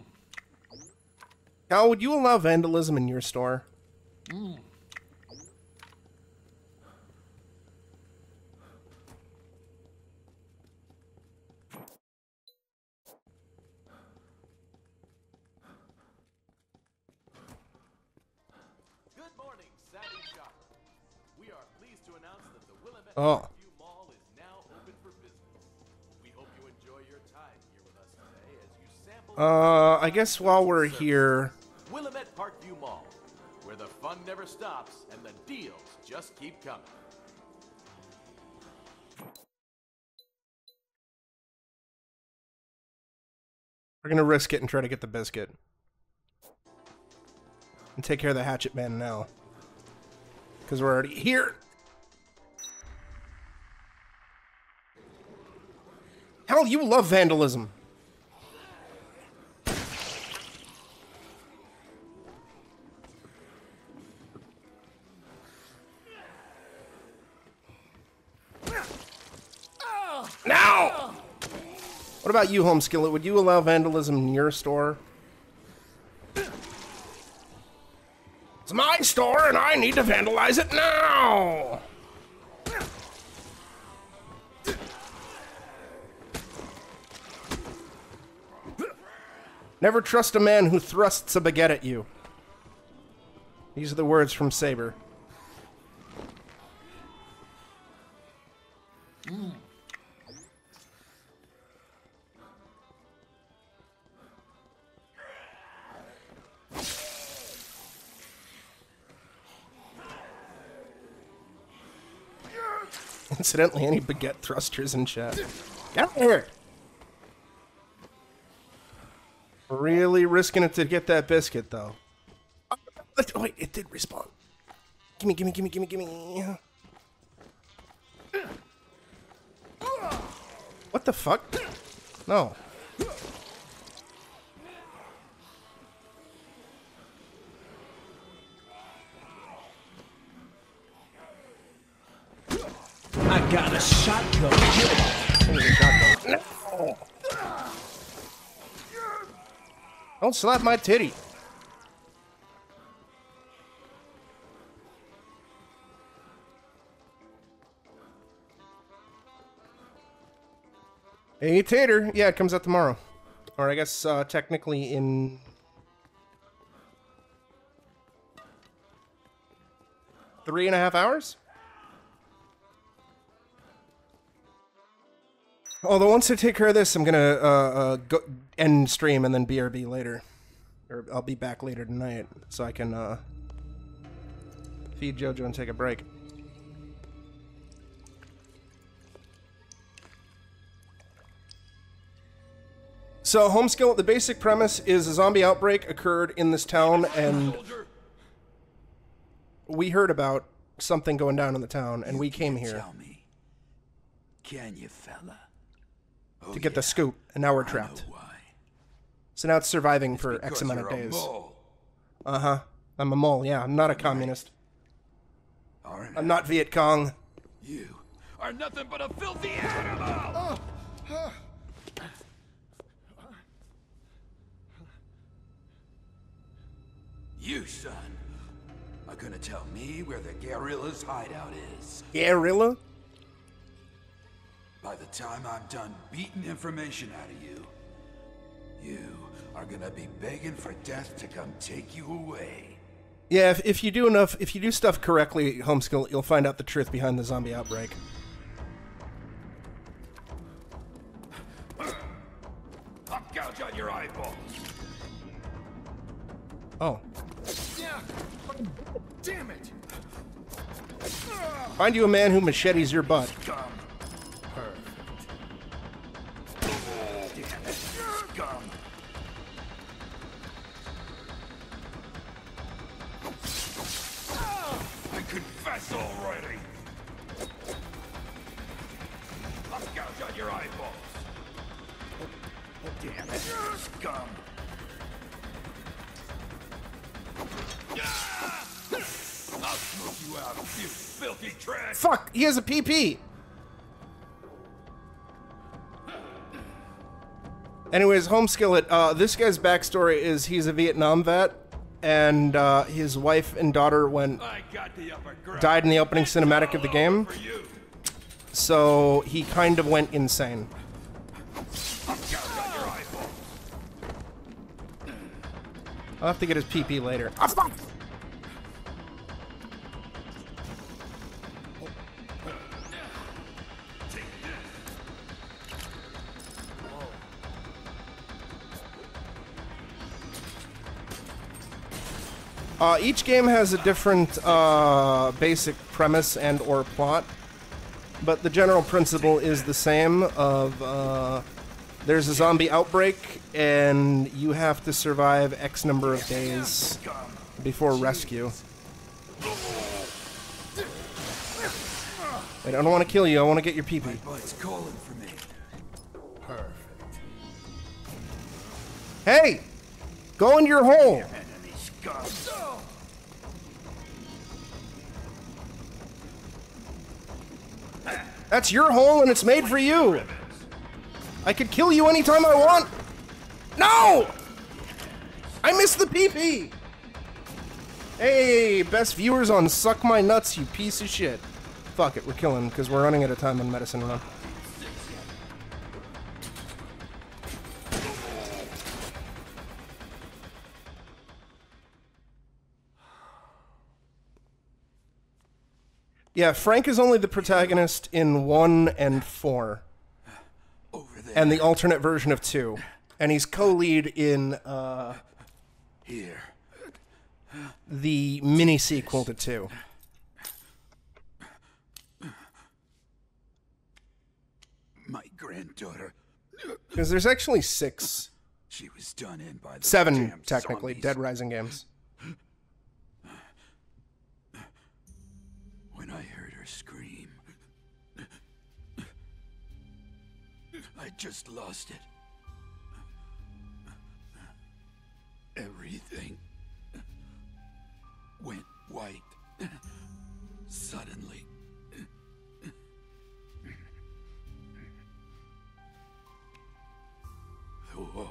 Now, would you allow vandalism in your store? Mm. Oh. Mall is now open for business. We hope you enjoy your time here with us today as you sample I guess while we're here, Willamette Parkview Mall, where the fun never stops and the deals just keep coming. We're gonna risk it and try to get the biscuit. And take care of the hatchet man now. Because we're already here. Hell, you love vandalism. Now! What about you, Home Skillet? Would you allow vandalism in your store? It's my store, and I need to vandalize it now! Never trust a man who thrusts a baguette at you. These are the words from Saber. Mm. Incidentally, any baguette thrusters in chat. Get here! Really risking it to get that biscuit, though. Oh, wait, it did respawn. Gimme, gimme, gimme, gimme, gimme. What the fuck? No. I got a shotgun. No. Don't slap my titty. Hey, Tater. Yeah, it comes out tomorrow. Or I guess technically in 3.5 hours? Although once I take care of this, I'm gonna go end stream and then BRB later. Or I'll be back later tonight so I can feed JoJo and take a break. So, Homescale, the basic premise is a zombie outbreak occurred in this town, and we heard about something going down in the town, and we came here. Tell me. Can you, fella? Oh, to get the scoop, and now we're trapped. So now it's surviving for X amount of days. Uh-huh. I'm a mole, yeah. I'm not a communist. I'm not Viet Cong. You are nothing but a filthy animal! You, son, are gonna tell me where the guerrilla's hideout is. Guerrilla? By the time I'm done beating information out of you, you are gonna be begging for death to come take you away. Yeah, if you do enough, if you do stuff correctly, Homeschool, you'll find out the truth behind the zombie outbreak. I'll gouge on your eyeballs. Oh. Yeah. Damn it. Find you a man who machetes your butt. Scum. Perfect. Damn it. Scum. I confess already. I'll gouge on your eyeballs. Oh, damn it. Scum. I'll smoke you out, you filthy trash! Fuck! He has a PP! Anyways, Homeskillet, this guy's backstory is he's a Vietnam vet, and his wife and daughter died in the opening cinematic of the game. So he kind of went insane. I'll have to get his PP later. Oh, fuck! Each game has a different basic premise and or plot, but the general principle is the same of there's a zombie outbreak, and you have to survive X number of days before rescue. Wait, I don't want to kill you, I want to get your pee-pee. Hey! Go into your hole! That's your hole, and it's made for you! I could kill you anytime I want! No! I missed the PP! Hey, best viewers on Suck My Nuts, you piece of shit. Fuck it, we're killing, because we're running out of time on Medicine Run. Yeah, Frank is only the protagonist in 1 and 4. And the alternate version of 2, and he's co-lead in the mini sequel to 2. daughter. Because there's actually 6. She was done in by the 7 technically zombies. Dead Rising games. When I heard her scream, I just lost it. Everything went white suddenly. The war.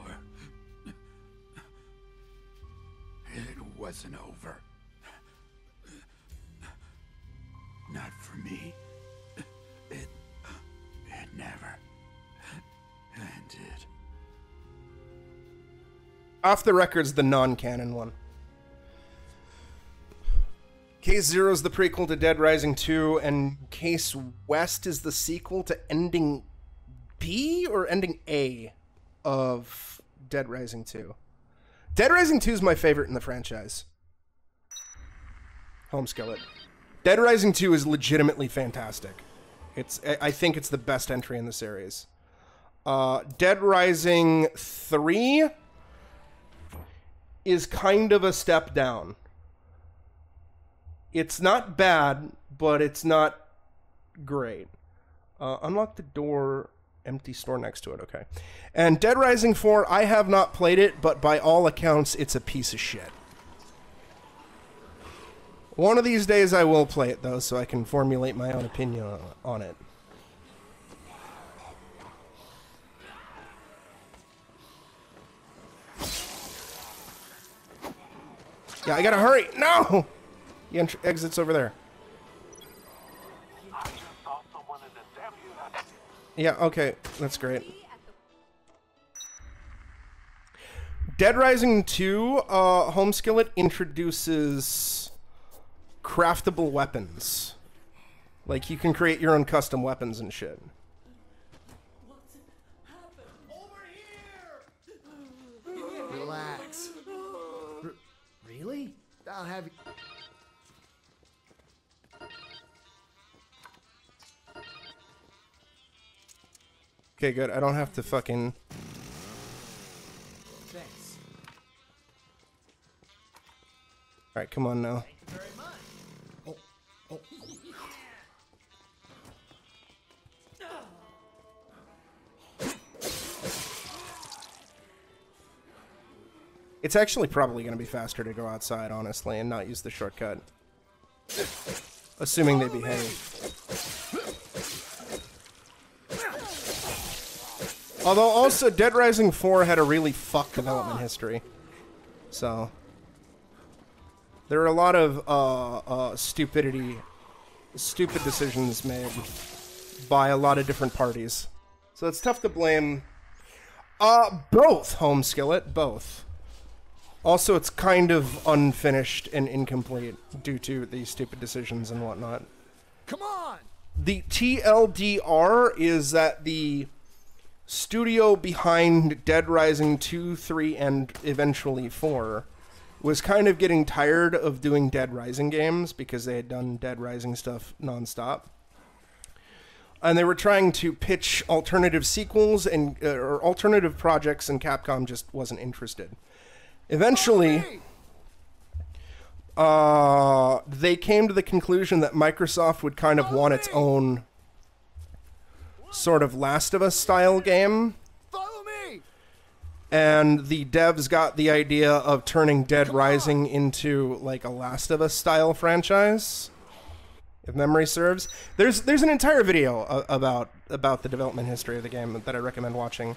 It wasn't over. Not for me. It never ended. Off the record's the non-canon one. Case Zero is the prequel to Dead Rising 2, and Case West is the sequel to Ending B or Ending A of Dead Rising 2. Dead Rising 2 is my favorite in the franchise. Home Skillet. Dead Rising 2 is legitimately fantastic. I think it's the best entry in the series. Dead Rising 3 is kind of a step down. It's not bad, but it's not great. Unlock the door, empty store next to it, okay. And Dead Rising 4, I have not played it, but by all accounts, it's a piece of shit. One of these days I will play it, though, so I can formulate my own opinion on it. Yeah, I gotta hurry! No! The exit's over there. Yeah, okay, that's great. Dead Rising 2, Home Skillet introduces craftable weapons. Like, you can create your own custom weapons and shit. Over here! Relax. Really? I'll have you. Okay, good. I don't have to fucking... Thanks. Alright, come on now. Thank you very much. Oh. Oh. It's actually probably going to be faster to go outside, honestly, and not use the shortcut. Assuming they behave. Although, also, Dead Rising 4 had a really fucked development history. So. There were a lot of stupid decisions made by a lot of different parties. So it's tough to blame. Both, Home Skillet, both. Also, it's kind of unfinished and incomplete due to the stupid decisions and whatnot. Come on! The TLDR is that the studio behind Dead Rising 2, 3, and eventually 4 was kind of getting tired of doing Dead Rising games because they had done Dead Rising stuff nonstop. And they were trying to pitch alternative sequels and or alternative projects, and Capcom just wasn't interested. Eventually, they came to the conclusion that Microsoft would kind of want its own sort of Last of Us style game. Follow me. And the devs got the idea of turning Dead Rising into like a Last of Us style franchise, if memory serves. There's an entire video about the development history of the game that I recommend watching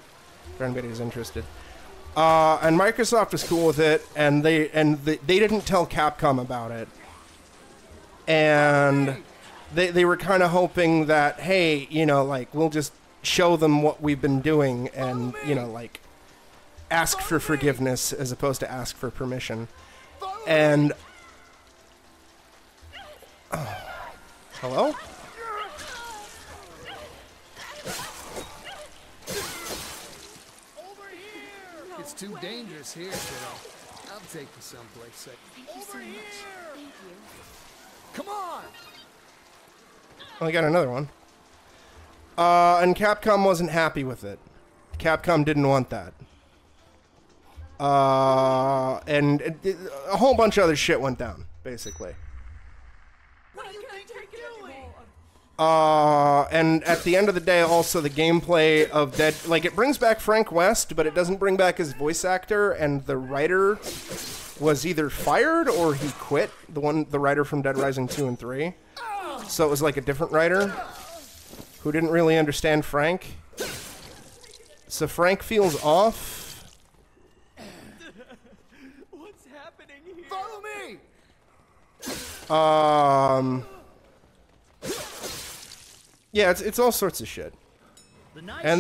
for anybody who's interested. And Microsoft was cool with it, and they didn't tell Capcom about it. And They were kind of hoping that, hey, you know, like, we'll just show them what we've been doing and, you know, like, ask for forgiveness as opposed to ask for permission. And... hello? Over here. It's too dangerous here, kiddo. I'll take you someplace safe. Thank you so much. Thank you. Come on! Well, I got another one. And Capcom wasn't happy with it. Capcom didn't want that. And a whole bunch of other shit went down, basically. What do you think you're doing? And at the end of the day, also the gameplay of Dead... Like, it brings back Frank West, but it doesn't bring back his voice actor, and the writer was either fired or he quit, the writer from Dead Rising 2 and 3. So it was like a different writer who didn't really understand Frank. So Frank feels off. Yeah, it's all sorts of shit. And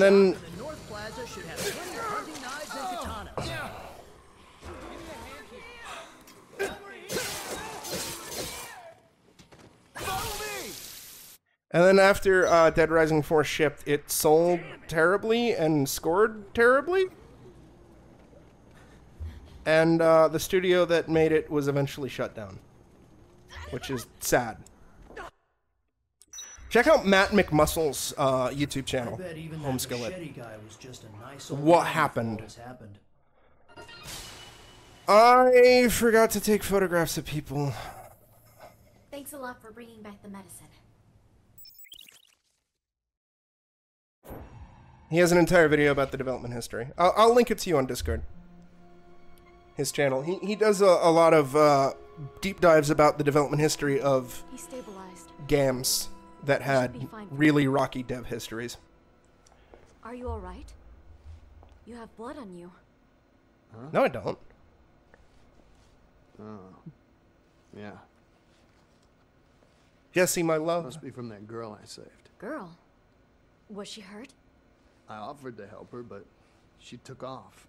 then after Dead Rising 4 shipped, it sold terribly and scored terribly. And the studio that made it was eventually shut down, which is sad. Check out Matt McMuscle's YouTube channel, Home Skillet. What happened? I forgot to take photographs of people. Thanks a lot for bringing back the medicine. He has an entire video about the development history. I'll link it to you on Discord. His channel. He does a lot of... deep dives about the development history of games that had really rocky dev histories. Are you all right? You have blood on you. Huh? No, I don't. Oh, yeah. Jesse, my love. Must be from that girl I saved. Girl? Was she hurt? I offered to help her, but she took off.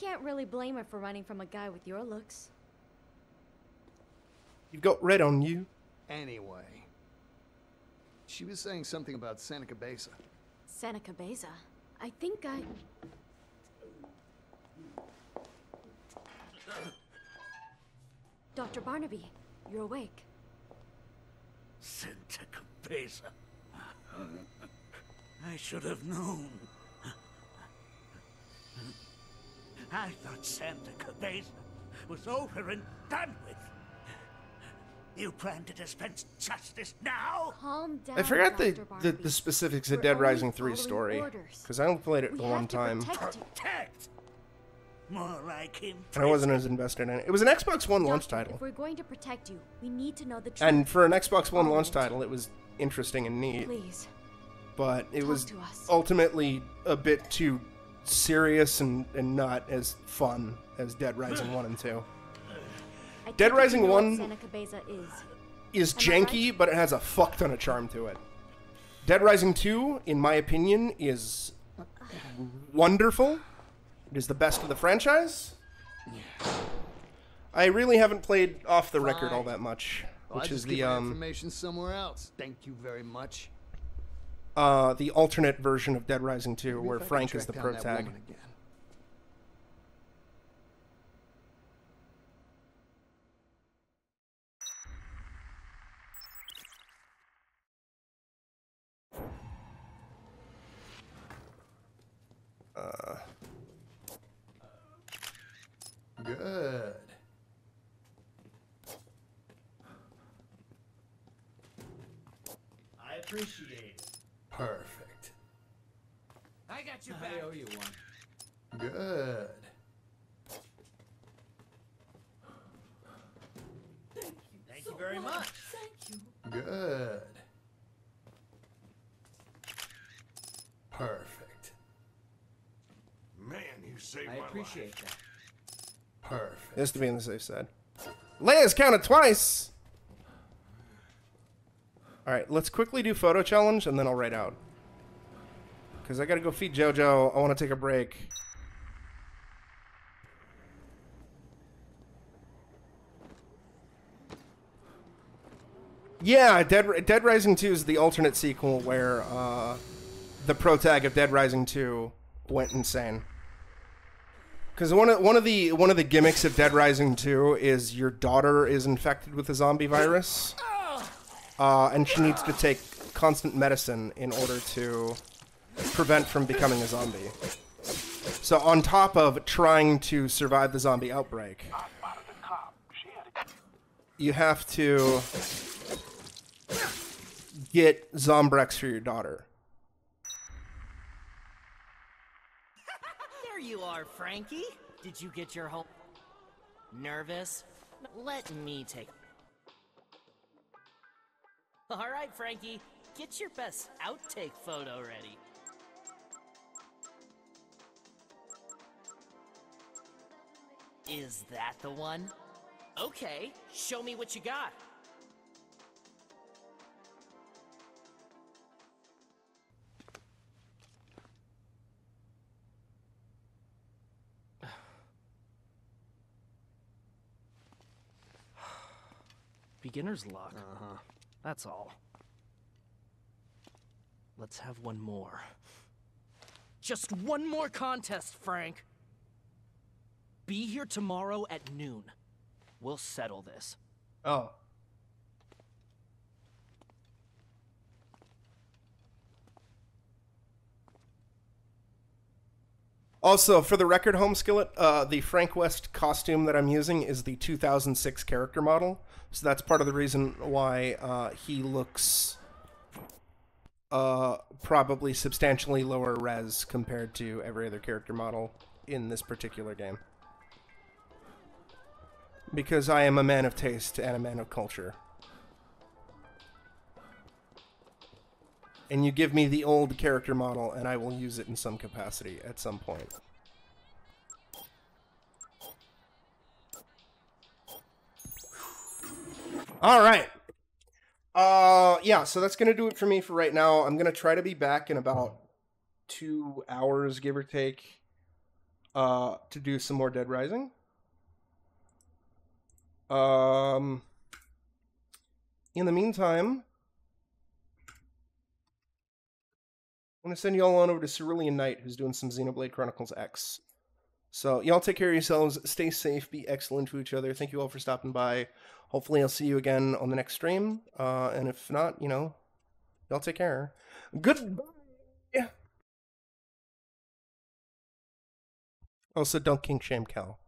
Can't really blame her for running from a guy with your looks. You've got red on you. Anyway, she was saying something about Santa Cabeza. Santa Cabeza? I think I... Dr. Barnaby, you're awake. Santa Cabeza. I should have known. I thought Santa Cabeza was over and done with. You plan to dispense justice now? Calm down, I forgot the specifics of Dead Rising 3's story, because I only played it the one time. Protect. More like him. I wasn't as invested in it. It was an Xbox One launch title. If we're going to protect you, we need to know the truth. And for an Xbox One launch title, it was interesting and neat. Please. But it was ultimately a bit too serious and not as fun as Dead Rising 1 and 2. Dead Rising 1 is janky, but it has a fuck ton of charm to it. Dead Rising 2, in my opinion, is wonderful. It is the best of the franchise. I really haven't played Off the Record all that much, which is the information somewhere else. Thank you very much. The alternate version of Dead Rising 2, where Frank is the protag. Good. I appreciate it. Perfect. I got you back. I owe you one. Good. Thank you so very much. Thank you. Good. Perfect. Man, you saved my life. I appreciate that. Perfect. Just to be on the safe side. Leia's counted twice! Alright, let's quickly do photo challenge and then I'll write out. Because I gotta go feed JoJo. I want to take a break. Yeah, Dead Rising 2 is the alternate sequel where the protag of Dead Rising 2 went insane. Because one of the gimmicks of Dead Rising 2 is your daughter is infected with a zombie virus, and she needs to take constant medicine in order to prevent from becoming a zombie. So on top of trying to survive the zombie outbreak, you have to get Zombrex for your daughter. There you are, Frankie. Did you get your whole... nervous? Let me take... All right, Frankie. Get your best outtake photo ready. Is that the one? Okay, show me what you got. Beginner's luck. Uh-huh. That's all. Let's have one more. Just one more contest, Frank. Be here tomorrow at noon. We'll settle this. Oh. Also, for the record, Home Skillet, the Frank West costume that I'm using is the 2006 character model. So that's part of the reason why he looks probably substantially lower res compared to every other character model in this particular game. Because I am a man of taste and a man of culture. And you give me the old character model, and I will use it in some capacity at some point. Alright. Yeah, so that's going to do it for me for right now. I'm going to try to be back in about 2 hours, give or take, to do some more Dead Rising. In the meantime... I'm going to send y'all on over to Cerulean Knight, who's doing some Xenoblade Chronicles X. So, y'all take care of yourselves, stay safe, be excellent to each other. Thank you all for stopping by. Hopefully I'll see you again on the next stream. And if not, you know, y'all take care. Goodbye! Yeah. Also, don't kink shame Cal.